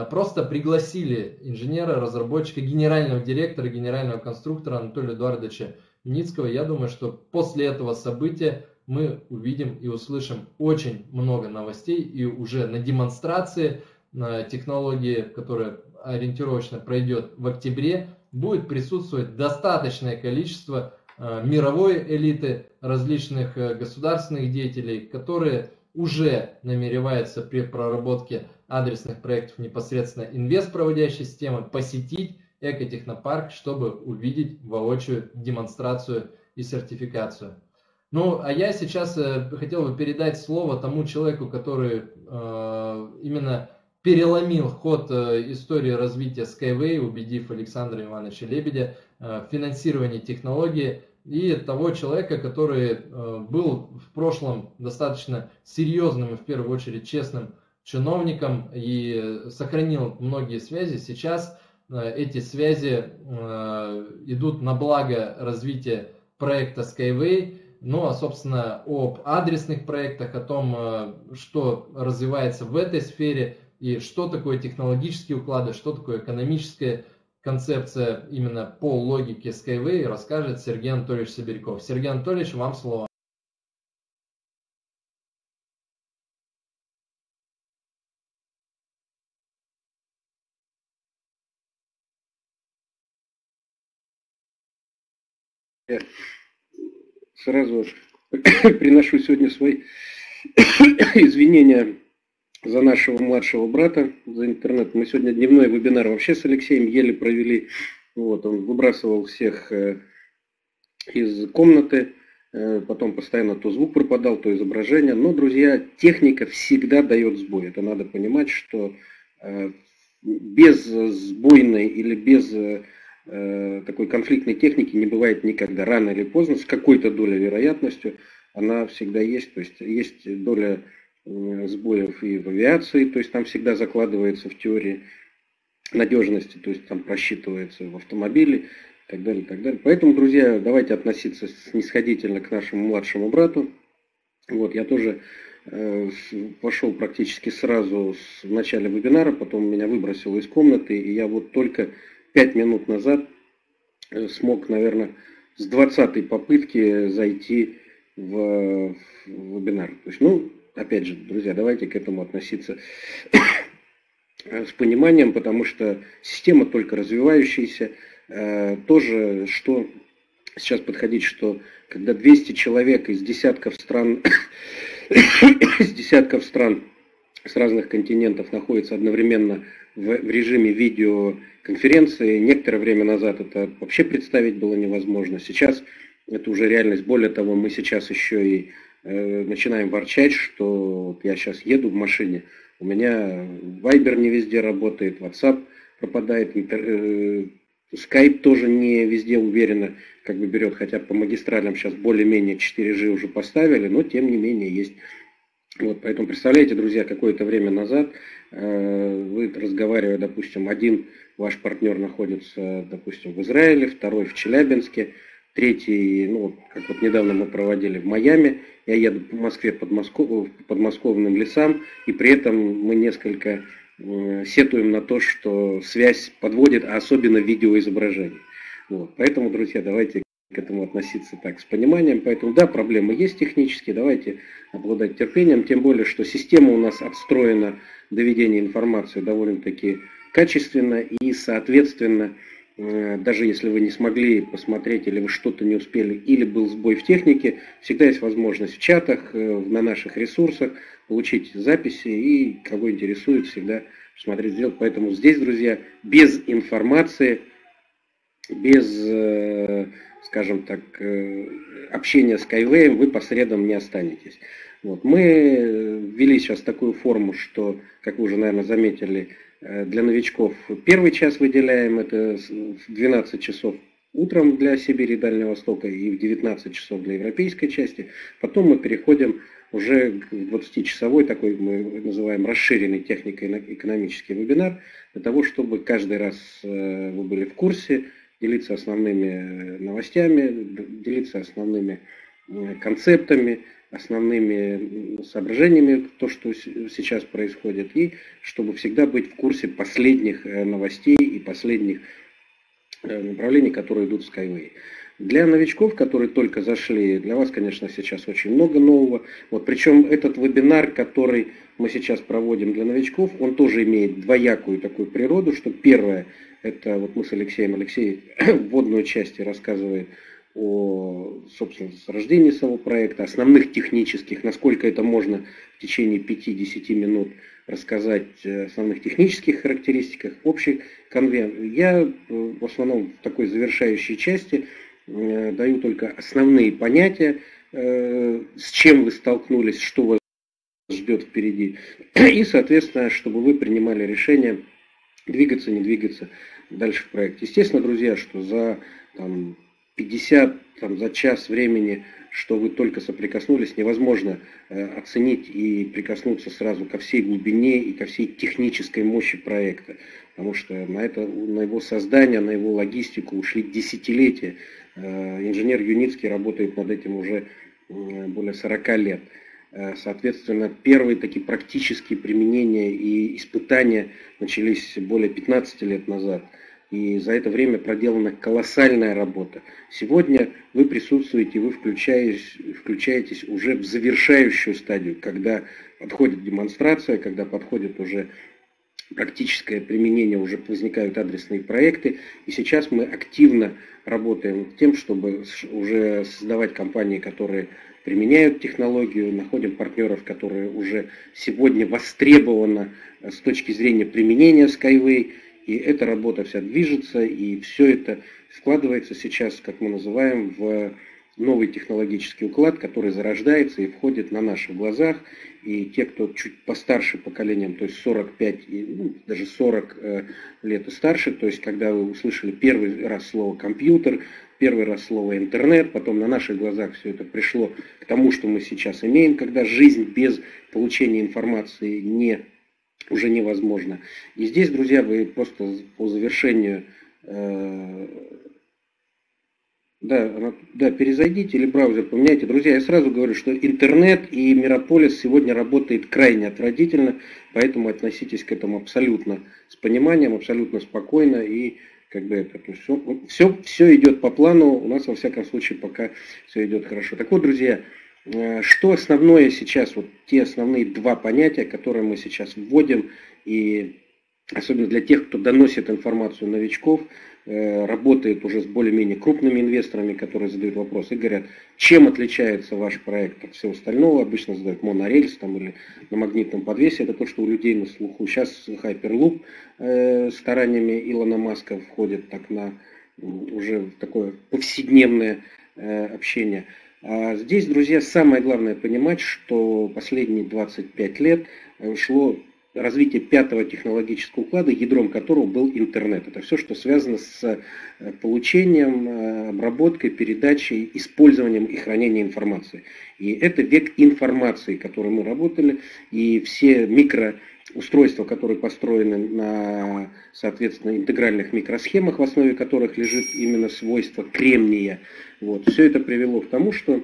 просто пригласили инженера, разработчика, генерального директора, генерального конструктора Анатолия Эдуардовича Юницкого. Я думаю, что после этого события мы увидим и услышим очень много новостей, и уже на демонстрации технологии, которая ориентировочно пройдет в октябре, будет присутствовать достаточное количество мировой элиты, различных государственных деятелей, которые уже намереваются при проработке адресных проектов непосредственно инвест-проводящей системы посетить Экотехнопарк, чтобы увидеть воочию демонстрацию и сертификацию. Ну, а я сейчас хотел бы передать слово тому человеку, который э, именно переломил ход истории развития SkyWay, убедив Александра Ивановича Лебедя в финансировании технологии, и того человека, который был в прошлом достаточно серьезным и в первую очередь честным чиновником и сохранил многие связи. Сейчас эти связи идут на благо развития проекта SkyWay. Ну, а, собственно, об адресных проектах, о том, что развивается в этой сфере, и что такое технологические уклады, что такое экономическая концепция именно по логике SkyWay, расскажет Сергей Анатольевич Сибиряков. Сергей Анатольевич, вам слово. Я сразу приношу сегодня свои извинения за нашего младшего брата, за интернет. Мы сегодня дневной вебинар вообще с Алексеем еле провели. Вот, он выбрасывал всех из комнаты, потом постоянно то звук пропадал, то изображение. Но, друзья, техника всегда дает сбой. Это надо понимать, что без сбойной или без такой конфликтной техники не бывает никогда. Рано или поздно, с какой-то долей вероятностью, она всегда есть. То есть есть доля сбоев и в авиации, то есть там всегда закладывается в теории надежности, то есть там просчитывается в автомобиле и так далее, и так далее. Поэтому, друзья, давайте относиться снисходительно к нашему младшему брату. Вот, я тоже э, пошел практически сразу в начале вебинара, потом меня выбросило из комнаты, и я вот только пять минут назад смог, наверное, с двадцатой попытки зайти в, в вебинар. То есть, ну, опять же, друзья, давайте к этому относиться с пониманием, потому что система только развивающаяся, тоже что сейчас подходить, что когда двести человек из десятков стран, из десятков стран с разных континентов находится одновременно в, в режиме видеоконференции, некоторое время назад это вообще представить было невозможно. Сейчас это уже реальность. Более того, мы сейчас еще и э, начинаем ворчать, что я сейчас еду в машине, у меня Viber не везде работает, WhatsApp пропадает, интер, э, Skype тоже не везде уверенно как бы берет, хотя по магистралям сейчас более-менее четыре джи уже поставили, но тем не менее есть. Вот, поэтому представляете, друзья, какое-то время назад э, вы разговаривая, допустим, один ваш партнер находится, допустим, в Израиле, второй в Челябинске, третий, ну, как вот недавно мы проводили в Майами, я еду по Москве под Москов, подмосковным лесам, и при этом мы несколько э, сетуем на то, что связь подводит, а особенно видеоизображение. Вот, поэтому, друзья, давайте к этому относиться так с пониманием. Поэтому да, проблемы есть технические, давайте обладать терпением, тем более, что система у нас отстроена доведение информации довольно-таки качественно и соответственно, даже если вы не смогли посмотреть или вы что-то не успели, или был сбой в технике, всегда есть возможность в чатах, на наших ресурсах получить записи и кого интересует, всегда смотреть, сделать. Поэтому здесь, друзья, без информации, без, скажем так, общения с SkyWay вы посредом не останетесь. Вот. Мы ввели сейчас такую форму, что, как вы уже, наверное, заметили, для новичков первый час выделяем, это в двенадцать часов утром для Сибири и Дальнего Востока и в девятнадцать часов для европейской части. Потом мы переходим уже к двадцатичасовой, такой мы называем расширенной технико-экономический вебинар, для того, чтобы каждый раз вы были в курсе, делиться основными новостями, делиться основными концептами, основными соображениями, то, что сейчас происходит, и чтобы всегда быть в курсе последних новостей и последних направлений, которые идут в SkyWay. Для новичков, которые только зашли, для вас, конечно, сейчас очень много нового. Вот, причем этот вебинар, который мы сейчас проводим для новичков, он тоже имеет двоякую такую природу, что первое, это вот мы с Алексеем, Алексей вводную часть рассказывает о, собственно, рождении самого проекта, основных технических, насколько это можно в течение пяти-десяти минут рассказать основных технических характеристиках, общих конвен. Я в основном в такой завершающей части даю только основные понятия, с чем вы столкнулись, что вас ждет впереди. И, соответственно, чтобы вы принимали решение, двигаться, не двигаться дальше в проекте. Естественно, друзья, что за там, пятьдесят, там, за час времени, что вы только соприкоснулись, невозможно э, оценить и прикоснуться сразу ко всей глубине и ко всей технической мощи проекта. Потому что на, это, на его создание, на его логистику ушли десятилетия. Инженер Юницкий работает над этим уже более сорока лет. Соответственно, первые такие практические применения и испытания начались более пятнадцати лет назад. И за это время проделана колоссальная работа. Сегодня вы присутствуете, вы включаетесь, включаетесь уже в завершающую стадию, когда подходит демонстрация, когда подходит уже практическое применение, уже возникают адресные проекты. И сейчас мы активно работаем над тем, чтобы уже создавать компании, которые применяют технологию, находим партнеров, которые уже сегодня востребованы с точки зрения применения SkyWay. И эта работа вся движется, и все это складывается сейчас, как мы называем, в новый технологический уклад, который зарождается и входит на наших глазах. И те, кто чуть постарше поколением, то есть сорок пять, ну, даже сорок лет и старше, то есть когда вы услышали первый раз слово «компьютер», первый раз слово «интернет», потом на наших глазах все это пришло к тому, что мы сейчас имеем, когда жизнь без получения информации не, уже невозможна. И здесь, друзья, вы просто по завершению... Э Да, да, перезайдите или браузер поменяйте. Друзья, я сразу говорю, что интернет и Мирополис сегодня работает крайне отвратительно, поэтому относитесь к этому абсолютно с пониманием, абсолютно спокойно. И как бы это, все, все, все идет по плану, у нас во всяком случае пока все идет хорошо. Так вот, друзья, что основное сейчас, вот те основные два понятия, которые мы сейчас вводим и особенно для тех, кто доносит информацию новичков, работает уже с более-менее крупными инвесторами, которые задают вопрос и говорят, чем отличается ваш проект от всего остального. Обычно задают монорельс там, или на магнитном подвесе. Это то, что у людей на слуху. Сейчас Hyperloop э, стараниями Илона Маска входит так на уже в такое повседневное э, общение. А здесь, друзья, самое главное понимать, что последние двадцать пять лет шло развитие пятого технологического уклада, ядром которого был интернет. Это все, что связано с получением, обработкой, передачей, использованием и хранением информации. И это век информации, который мы работали, и все микроустройства, которые построены на, соответственно, интегральных микросхемах, в основе которых лежит именно свойство кремния. Вот. Все это привело к тому, что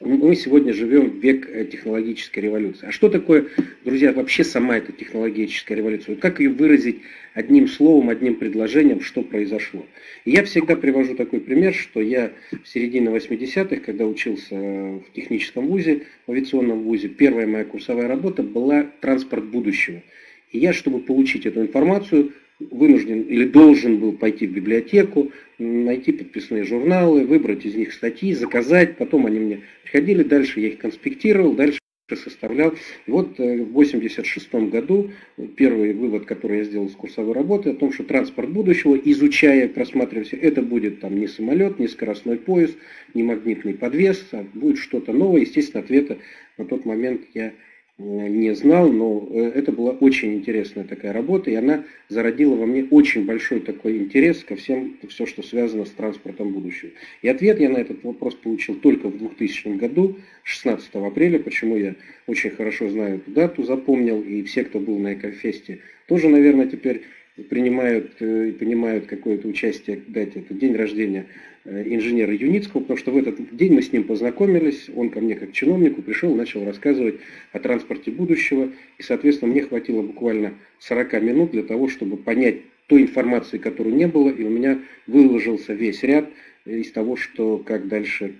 мы сегодня живем в век технологической революции. А что такое, друзья, вообще сама эта технологическая революция? Как ее выразить одним словом, одним предложением, что произошло? И я всегда привожу такой пример, что я в середине восьмидесятых, когда учился в техническом вузе, в авиационном вузе, первая моя курсовая работа была «Транспорт будущего». И я, чтобы получить эту информацию, вынужден или должен был пойти в библиотеку, найти подписные журналы, выбрать из них статьи, заказать. Потом они мне приходили, дальше я их конспектировал, дальше составлял. И вот в восемьдесят шестом году первый вывод, который я сделал с курсовой работы, о том, что транспорт будущего, изучая, просматривая все, это будет там не самолет, не скоростной поезд, не магнитный подвес, а будет что-то новое. Естественно, ответа на тот момент я не знал, но это была очень интересная такая работа, и она зародила во мне очень большой такой интерес ко всем, все, что связано с транспортом будущего. И ответ я на этот вопрос получил только в двухтысячном году, шестнадцатого апреля, почему я очень хорошо знаю эту дату, запомнил, и все, кто был на Экофесте, тоже, наверное, теперь принимают и понимают какое-то участие, дать это день рождения инженера Юницкого, потому что в этот день мы с ним познакомились, он ко мне как чиновнику пришел, начал рассказывать о транспорте будущего, и, соответственно, мне хватило буквально сорока минут для того, чтобы понять той информации, которую не было, и у меня выложился весь ряд из того, что как дальше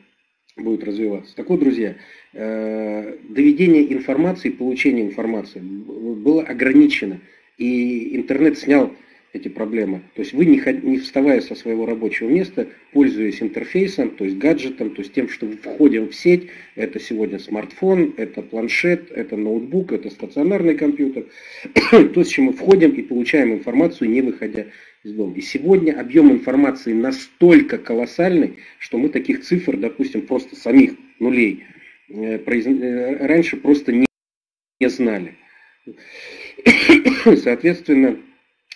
будет развиваться. Так вот, друзья, доведение информации, получение информации было ограничено. И интернет снял эти проблемы. То есть вы, не, не вставая со своего рабочего места, пользуясь интерфейсом, то есть гаджетом, то есть тем, что мы входим в сеть, это сегодня смартфон, это планшет, это ноутбук, это стационарный компьютер, то, с чем мы входим и получаем информацию, не выходя из дома. И сегодня объем информации настолько колоссальный, что мы таких цифр, допустим, просто самих нулей, раньше просто не знали. Соответственно,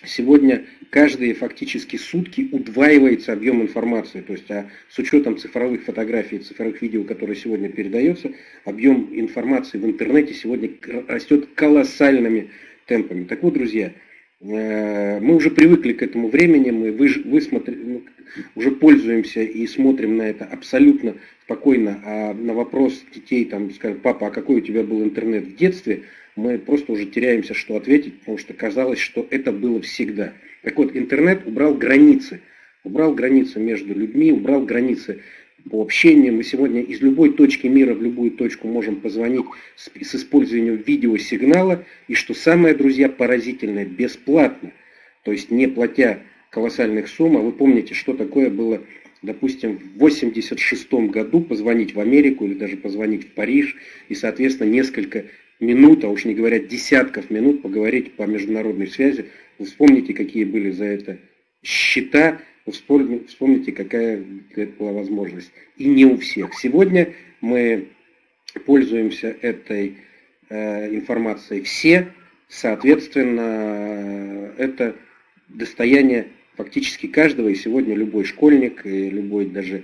сегодня каждые фактически сутки удваивается объем информации. То есть а с учетом цифровых фотографий, цифровых видео, которые сегодня передаются, объем информации в интернете сегодня растет колоссальными темпами. Так вот, друзья, мы уже привыкли к этому времени, мы высмотрели, уже пользуемся и смотрим на это абсолютно спокойно. А на вопрос детей, там, скажем, папа, а какой у тебя был интернет в детстве, мы просто уже теряемся, что ответить, потому что казалось, что это было всегда. Так вот, интернет убрал границы. Убрал границы между людьми, убрал границы по общению. Мы сегодня из любой точки мира в любую точку можем позвонить с, с использованием видеосигнала. И что самое, друзья, поразительное, бесплатно. То есть не платя колоссальных сумм. А вы помните, что такое было, допустим, в восемьдесят шестом году позвонить в Америку или даже позвонить в Париж и, соответственно, несколько минут, а уж не говоря десятков минут, поговорить по международной связи. Вы вспомните, какие были за это счета, вспомните, какая это была возможность. И не у всех. Сегодня мы пользуемся этой э, информацией все, соответственно, это достояние фактически каждого, и сегодня любой школьник, и любой даже,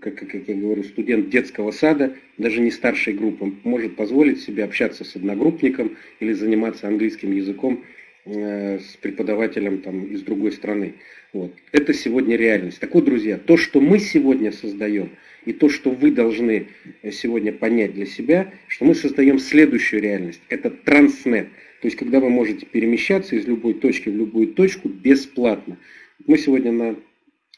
как, как я говорю, студент детского сада, даже не старшей группы, может позволить себе общаться с одногруппником или заниматься английским языком с преподавателем там, из другой страны. Вот. Это сегодня реальность. Так вот, друзья, то, что мы сегодня создаем, и то, что вы должны сегодня понять для себя, что мы создаем следующую реальность. Это Transnet. То есть, когда вы можете перемещаться из любой точки в любую точку бесплатно. Мы сегодня на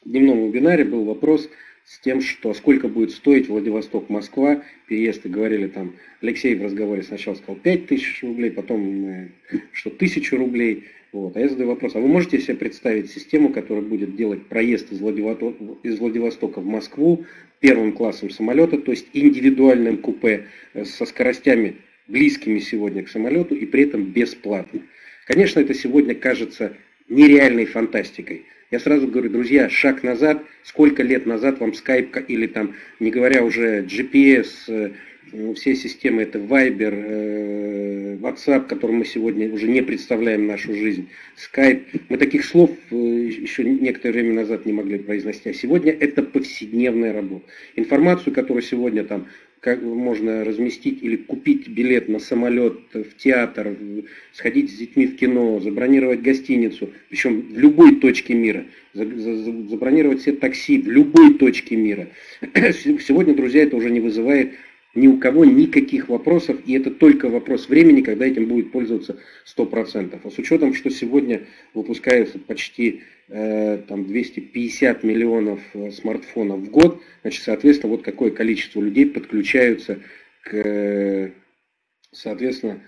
дневном вебинаре был вопрос с тем, что сколько будет стоить Владивосток-Москва, переезды говорили там, Алексей в разговоре сначала сказал пять тысяч рублей, потом что тысячу рублей. Вот. А я задаю вопрос, а вы можете себе представить систему, которая будет делать проезд из Владивостока, из Владивостока в Москву первым классом самолета, то есть индивидуальным купе со скоростями, близкими сегодня к самолету, и при этом бесплатно? Конечно, это сегодня кажется нереальной фантастикой. Я сразу говорю, друзья, шаг назад, сколько лет назад вам Skype, или там, не говоря уже джи пи эс, все системы, это Viber, WhatsApp, которым мы сегодня уже не представляем нашу жизнь, Skype. Мы таких слов еще некоторое время назад не могли произносить, а сегодня это повседневная работа. Информацию, которую сегодня там, как можно разместить или купить билет на самолет, в театр, сходить с детьми в кино, забронировать гостиницу, причем в любой точке мира, забронировать все такси в любой точке мира. Сегодня, друзья, это уже не вызывает ни у кого никаких вопросов, и это только вопрос времени, когда этим будет пользоваться сто процентов. А с учетом, что сегодня выпускается почти там двести пятьдесят миллионов смартфонов в год, значит, соответственно, вот какое количество людей подключаются к, соответственно,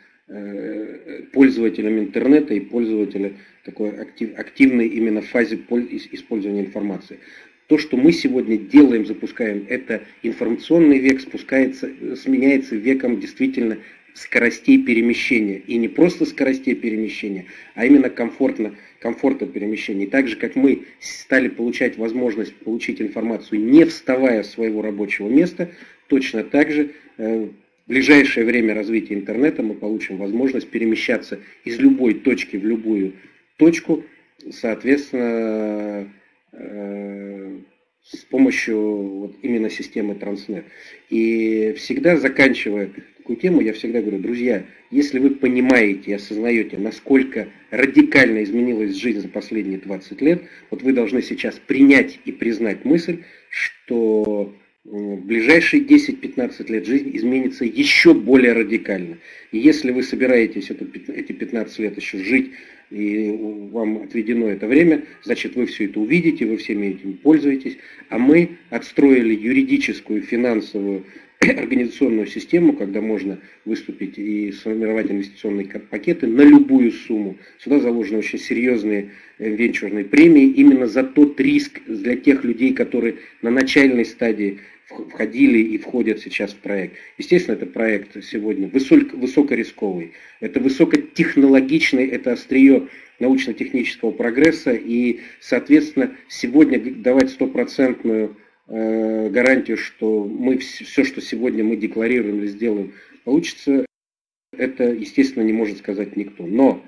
пользователям интернета и пользователям такой актив, активной именно фазе использования информации. То, что мы сегодня делаем, запускаем, это информационный век, спускается, сменяется веком действительно скоростей перемещения. И не просто скоростей перемещения, а именно комфортно, комфорта перемещения. И так же, как мы стали получать возможность получить информацию, не вставая с своего рабочего места, точно так же э, в ближайшее время развития интернета мы получим возможность перемещаться из любой точки в любую точку, соответственно, э, с помощью вот именно системы Transnet. И всегда заканчивая такую тему, я всегда говорю, друзья, если вы понимаете и осознаете, насколько радикально изменилась жизнь за последние двадцать лет, вот вы должны сейчас принять и признать мысль, что в ближайшие десять-пятнадцать лет жизнь изменится еще более радикально. И если вы собираетесь эту, эти пятнадцать лет еще жить, и вам отведено это время, значит, вы все это увидите, вы всеми этим пользуетесь. А мы отстроили юридическую, финансовую, организационную систему, когда можно выступить и сформировать инвестиционные пакеты на любую сумму. Сюда заложены очень серьезные венчурные премии именно за тот риск для тех людей, которые на начальной стадии входили и входят сейчас в проект. Естественно, это проект сегодня высокорисковый, это высокотехнологичный, это острие научно-технического прогресса, и, соответственно, сегодня давать стопроцентную гарантию, что мы все, что сегодня мы декларируем или сделаем, получится, это, естественно, не может сказать никто. Но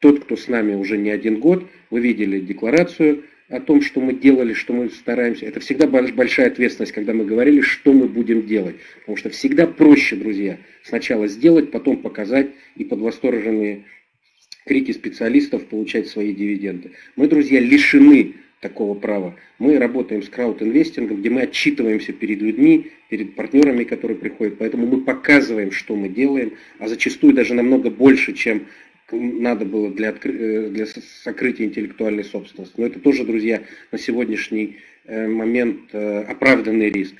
тот, кто с нами уже не один год, вы видели декларацию о том, что мы делали, что мы стараемся. Это всегда большая ответственность, когда мы говорили, что мы будем делать. Потому что всегда проще, друзья, сначала сделать, потом показать и под восторженные крики специалистов получать свои дивиденды. Мы, друзья, лишены такого права. Мы работаем с крауд-инвестингом, где мы отчитываемся перед людьми, перед партнерами, которые приходят. Поэтому мы показываем, что мы делаем, а зачастую даже намного больше, чем надо было для, откры... для сокрытия интеллектуальной собственности. Но это тоже, друзья, на сегодняшний момент оправданный риск.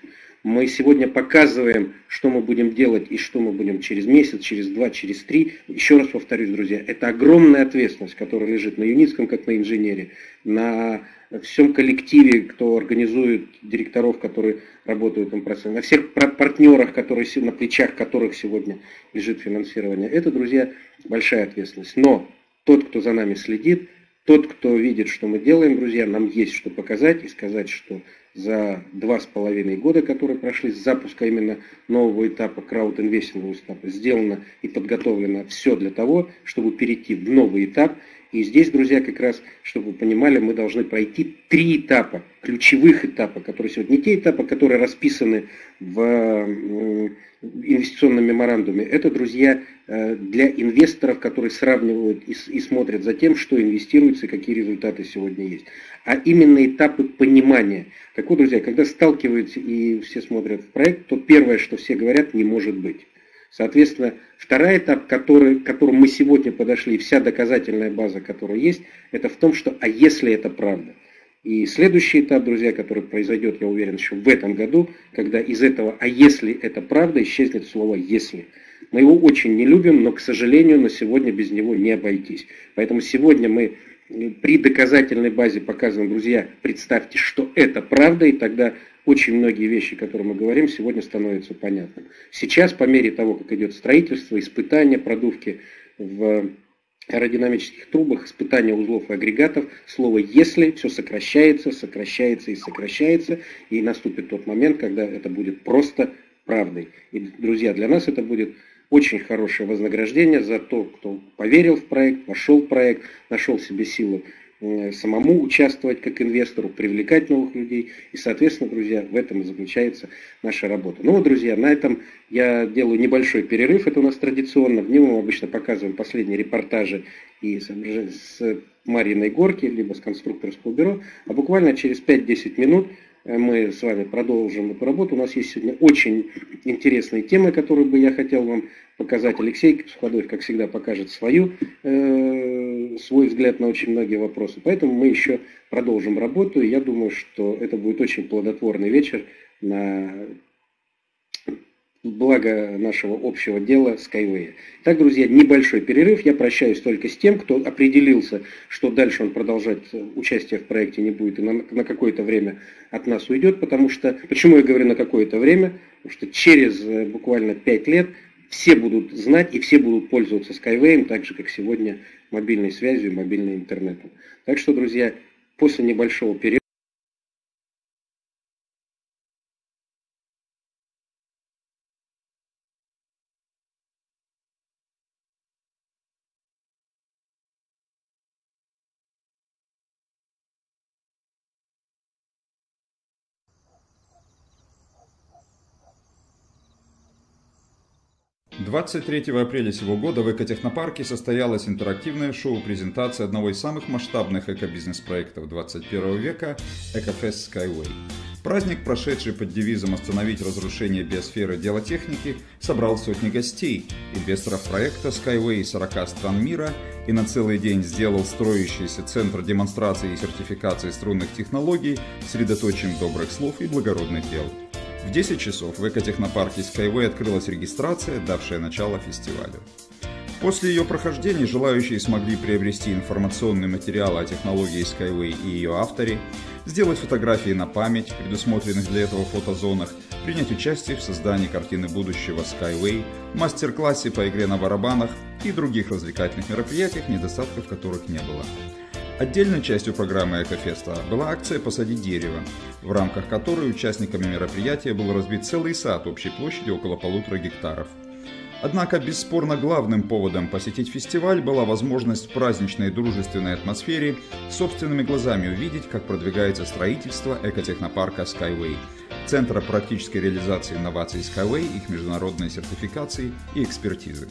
Мы сегодня показываем, что мы будем делать и что мы будем через месяц, через два, через три. Еще раз повторюсь, друзья, это огромная ответственность, которая лежит на Юницком, как на инженере, на всем коллективе, кто организует, директоров, которые работают в этом процессе, на всех партнерах, которые, на плечах которых сегодня лежит финансирование. Это, друзья, большая ответственность. Но тот, кто за нами следит, тот, кто видит, что мы делаем, друзья, нам есть что показать и сказать, что за два с половиной года, которые прошли с запуска именно нового этапа, крауд-инвестингового этапа, сделано и подготовлено все для того, чтобы перейти в новый этап. И здесь, друзья, как раз, чтобы вы понимали, мы должны пройти три этапа, ключевых этапа, которые сегодня, не те этапы, которые расписаны в инвестиционном меморандуме. Это, друзья, для инвесторов, которые сравнивают и смотрят за тем, что инвестируется и какие результаты сегодня есть. А именно этапы понимания. Так вот, друзья, когда сталкиваются и все смотрят в проект, то первое, что все говорят, не может быть. Соответственно, второй этап, который, к которому мы сегодня подошли, и вся доказательная база, которая есть, это в том, что а если это правда? И следующий этап, друзья, который произойдет, я уверен, еще в этом году, когда из этого «а если это правда» исчезнет слово «если». Мы его очень не любим, но, к сожалению, на сегодня без него не обойтись. Поэтому сегодня мы при доказательной базе показываем, друзья, представьте, что это правда, и тогда очень многие вещи, которые мы говорим, сегодня становятся понятными. Сейчас, по мере того, как идет строительство, испытания, продувки в аэродинамических трубах, испытания узлов и агрегатов, слово «если» все сокращается, сокращается и сокращается, и наступит тот момент, когда это будет просто правдой. И, друзья, для нас это будет очень хорошее вознаграждение за то, кто поверил в проект, вошел в проект, нашел в себе силы самому участвовать как инвестору, привлекать новых людей. И, соответственно, друзья, в этом и заключается наша работа. Ну вот, друзья, на этом я делаю небольшой перерыв. Это у нас традиционно. В нем мы обычно показываем последние репортажи и с Марьиной горки, либо с конструкторского бюро. А буквально через пять-десять минут мы с вами продолжим эту работу. У нас есть сегодня очень интересные темы, которые бы я хотел вам показать. Алексей Сходоев, как всегда, покажет свою, э, свой взгляд на очень многие вопросы. Поэтому мы еще продолжим работу. И я думаю, что это будет очень плодотворный вечер на благо нашего общего дела SkyWay. Итак, друзья, небольшой перерыв. Я прощаюсь только с тем, кто определился, что дальше он продолжать участие в проекте не будет и на, на какое-то время от нас уйдет. Потому что, почему я говорю на какое-то время? Потому что через буквально пять лет все будут знать и все будут пользоваться SkyWay, так же, как сегодня мобильной связью и мобильным интернетом. Так что, друзья, после небольшого перерыва двадцать третьего апреля сего года в Экотехнопарке состоялось интерактивное шоу-презентация одного из самых масштабных экобизнес-проектов двадцать первого века – Экофест SkyWay. Праздник, прошедший под девизом «Остановить разрушение биосферы – дело техники», собрал сотни гостей, инвесторов проекта SkyWay из сорока стран мира и на целый день сделал строящийся центр демонстрации и сертификации струнных технологий средоточием добрых слов и благородных дел. В десять часов в экотехнопарке SkyWay открылась регистрация, давшая начало фестивалю. После ее прохождения желающие смогли приобрести информационные материалы о технологии SkyWay и ее авторе, сделать фотографии на память, предусмотренных для этого фотозонах, принять участие в создании картины будущего SkyWay, мастер-классе по игре на барабанах и других развлекательных мероприятиях, недостатков которых не было. Отдельной частью программы Экофеста была акция «Посади дерево», в рамках которой участниками мероприятия был разбит целый сад общей площадью около полутора гектаров. Однако, бесспорно, главным поводом посетить фестиваль была возможность в праздничной и дружественной атмосфере собственными глазами увидеть, как продвигается строительство экотехнопарка SkyWay, центра практической реализации инноваций SkyWay, их международной сертификации и экспертизы.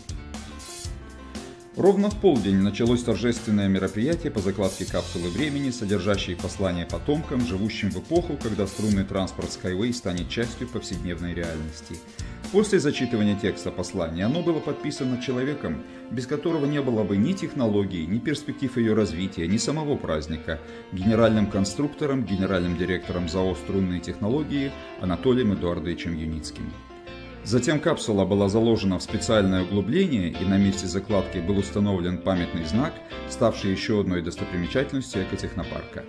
Ровно в полдень началось торжественное мероприятие по закладке капсулы времени, содержащей послание потомкам, живущим в эпоху, когда струнный транспорт SkyWay станет частью повседневной реальности. После зачитывания текста послания оно было подписано человеком, без которого не было бы ни технологии, ни перспектив ее развития, ни самого праздника, генеральным конструктором, генеральным директором ЗАО «Струнные технологии» Анатолием Эдуардовичем Юницким. Затем капсула была заложена в специальное углубление, и на месте закладки был установлен памятный знак, ставший еще одной достопримечательностью экотехнопарка.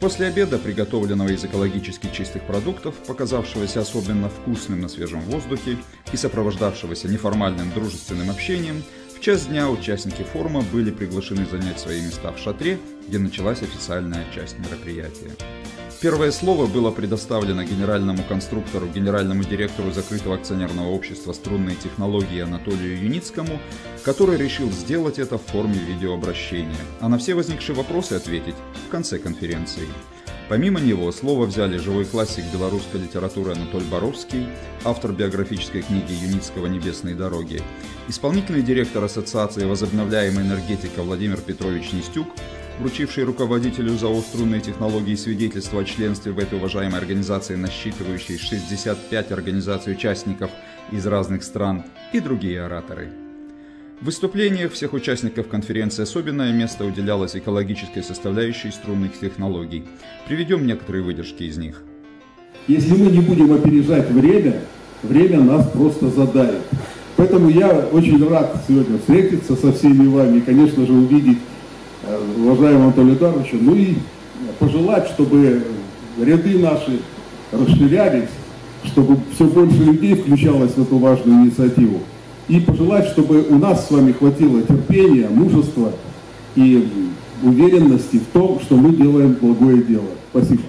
После обеда, приготовленного из экологически чистых продуктов, показавшегося особенно вкусным на свежем воздухе и сопровождавшегося неформальным дружественным общением, в час дня участники форума были приглашены занять свои места в шатре, где началась официальная часть мероприятия. Первое слово было предоставлено генеральному конструктору, генеральному директору закрытого акционерного общества «Струнные технологии» Анатолию Юницкому, который решил сделать это в форме видеообращения, а на все возникшие вопросы ответить в конце конференции. Помимо него слово взяли живой классик белорусской литературы Анатоль Боровский, автор биографической книги Юницкого «Небесные дороги», исполнительный директор Ассоциации возобновляемой энергетики Владимир Петрович Нестюк, вручивший руководителю ЗАО «Струнные технологии» свидетельство о членстве в этой уважаемой организации, насчитывающей шестьдесят пять организаций-участников из разных стран, и другие ораторы. В выступлениях всех участников конференции особенное место уделялось экологической составляющей струнных технологий. Приведем некоторые выдержки из них. Если мы не будем опережать время, время нас просто задавит. Поэтому я очень рад сегодня встретиться со всеми вами и, конечно же, увидеть уважаемого Анатолия Эдуардовича, ну и пожелать, чтобы ряды наши расширялись, чтобы все больше людей включалось в эту важную инициативу. И пожелать, чтобы у нас с вами хватило терпения, мужества и уверенности в том, что мы делаем благое дело. Спасибо.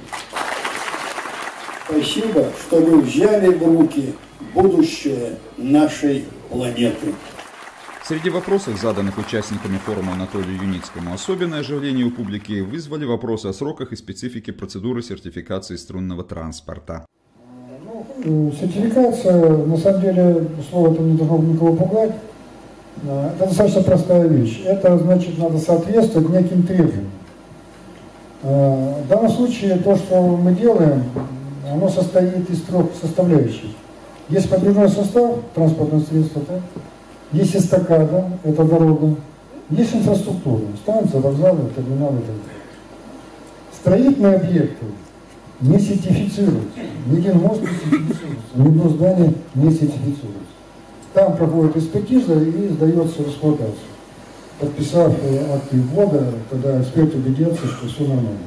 Спасибо, что вы взяли в руки будущее нашей планеты. Среди вопросов, заданных участниками форума Анатолию Юницкому, особенное оживление у публики вызвали вопросы о сроках и специфике процедуры сертификации струнного транспорта. Сертификация, на самом деле, слово там не должно никого пугать, это достаточно простая вещь. Это значит, надо соответствовать неким требованиям. В данном случае то, что мы делаем, оно состоит из трех составляющих. Есть подвижной состав, транспортное средство, да? Есть эстакада, это дорога, есть инфраструктура, станция, вокзалы, терминалы. Строительные объекты не сертифицируются, ни генмост не сертифицируется, ни одно здание не сертифицируется. Там проходит экспертиза и сдается в эксплуатацию, подписав акты ввода, когда эксперт убедился, что все нормально.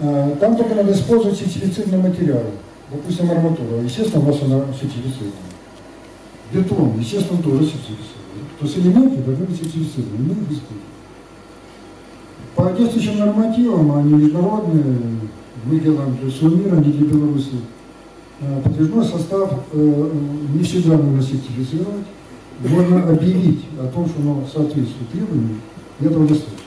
Так? Там только надо использовать сертифицированные материалы, допустим, арматура, естественно, у вас она сертифицирована. Бетон, естественно, тоже сертифицирован. То есть элементы должны быть сертифицированы, мы их используем. По действующим нормативам, они международные, мы делаем для всего мира, не для Беларуси. Подвижной состав не всегда нужно сертифицировать, можно объявить о том, что оно соответствует требованиям, и этого достаточно.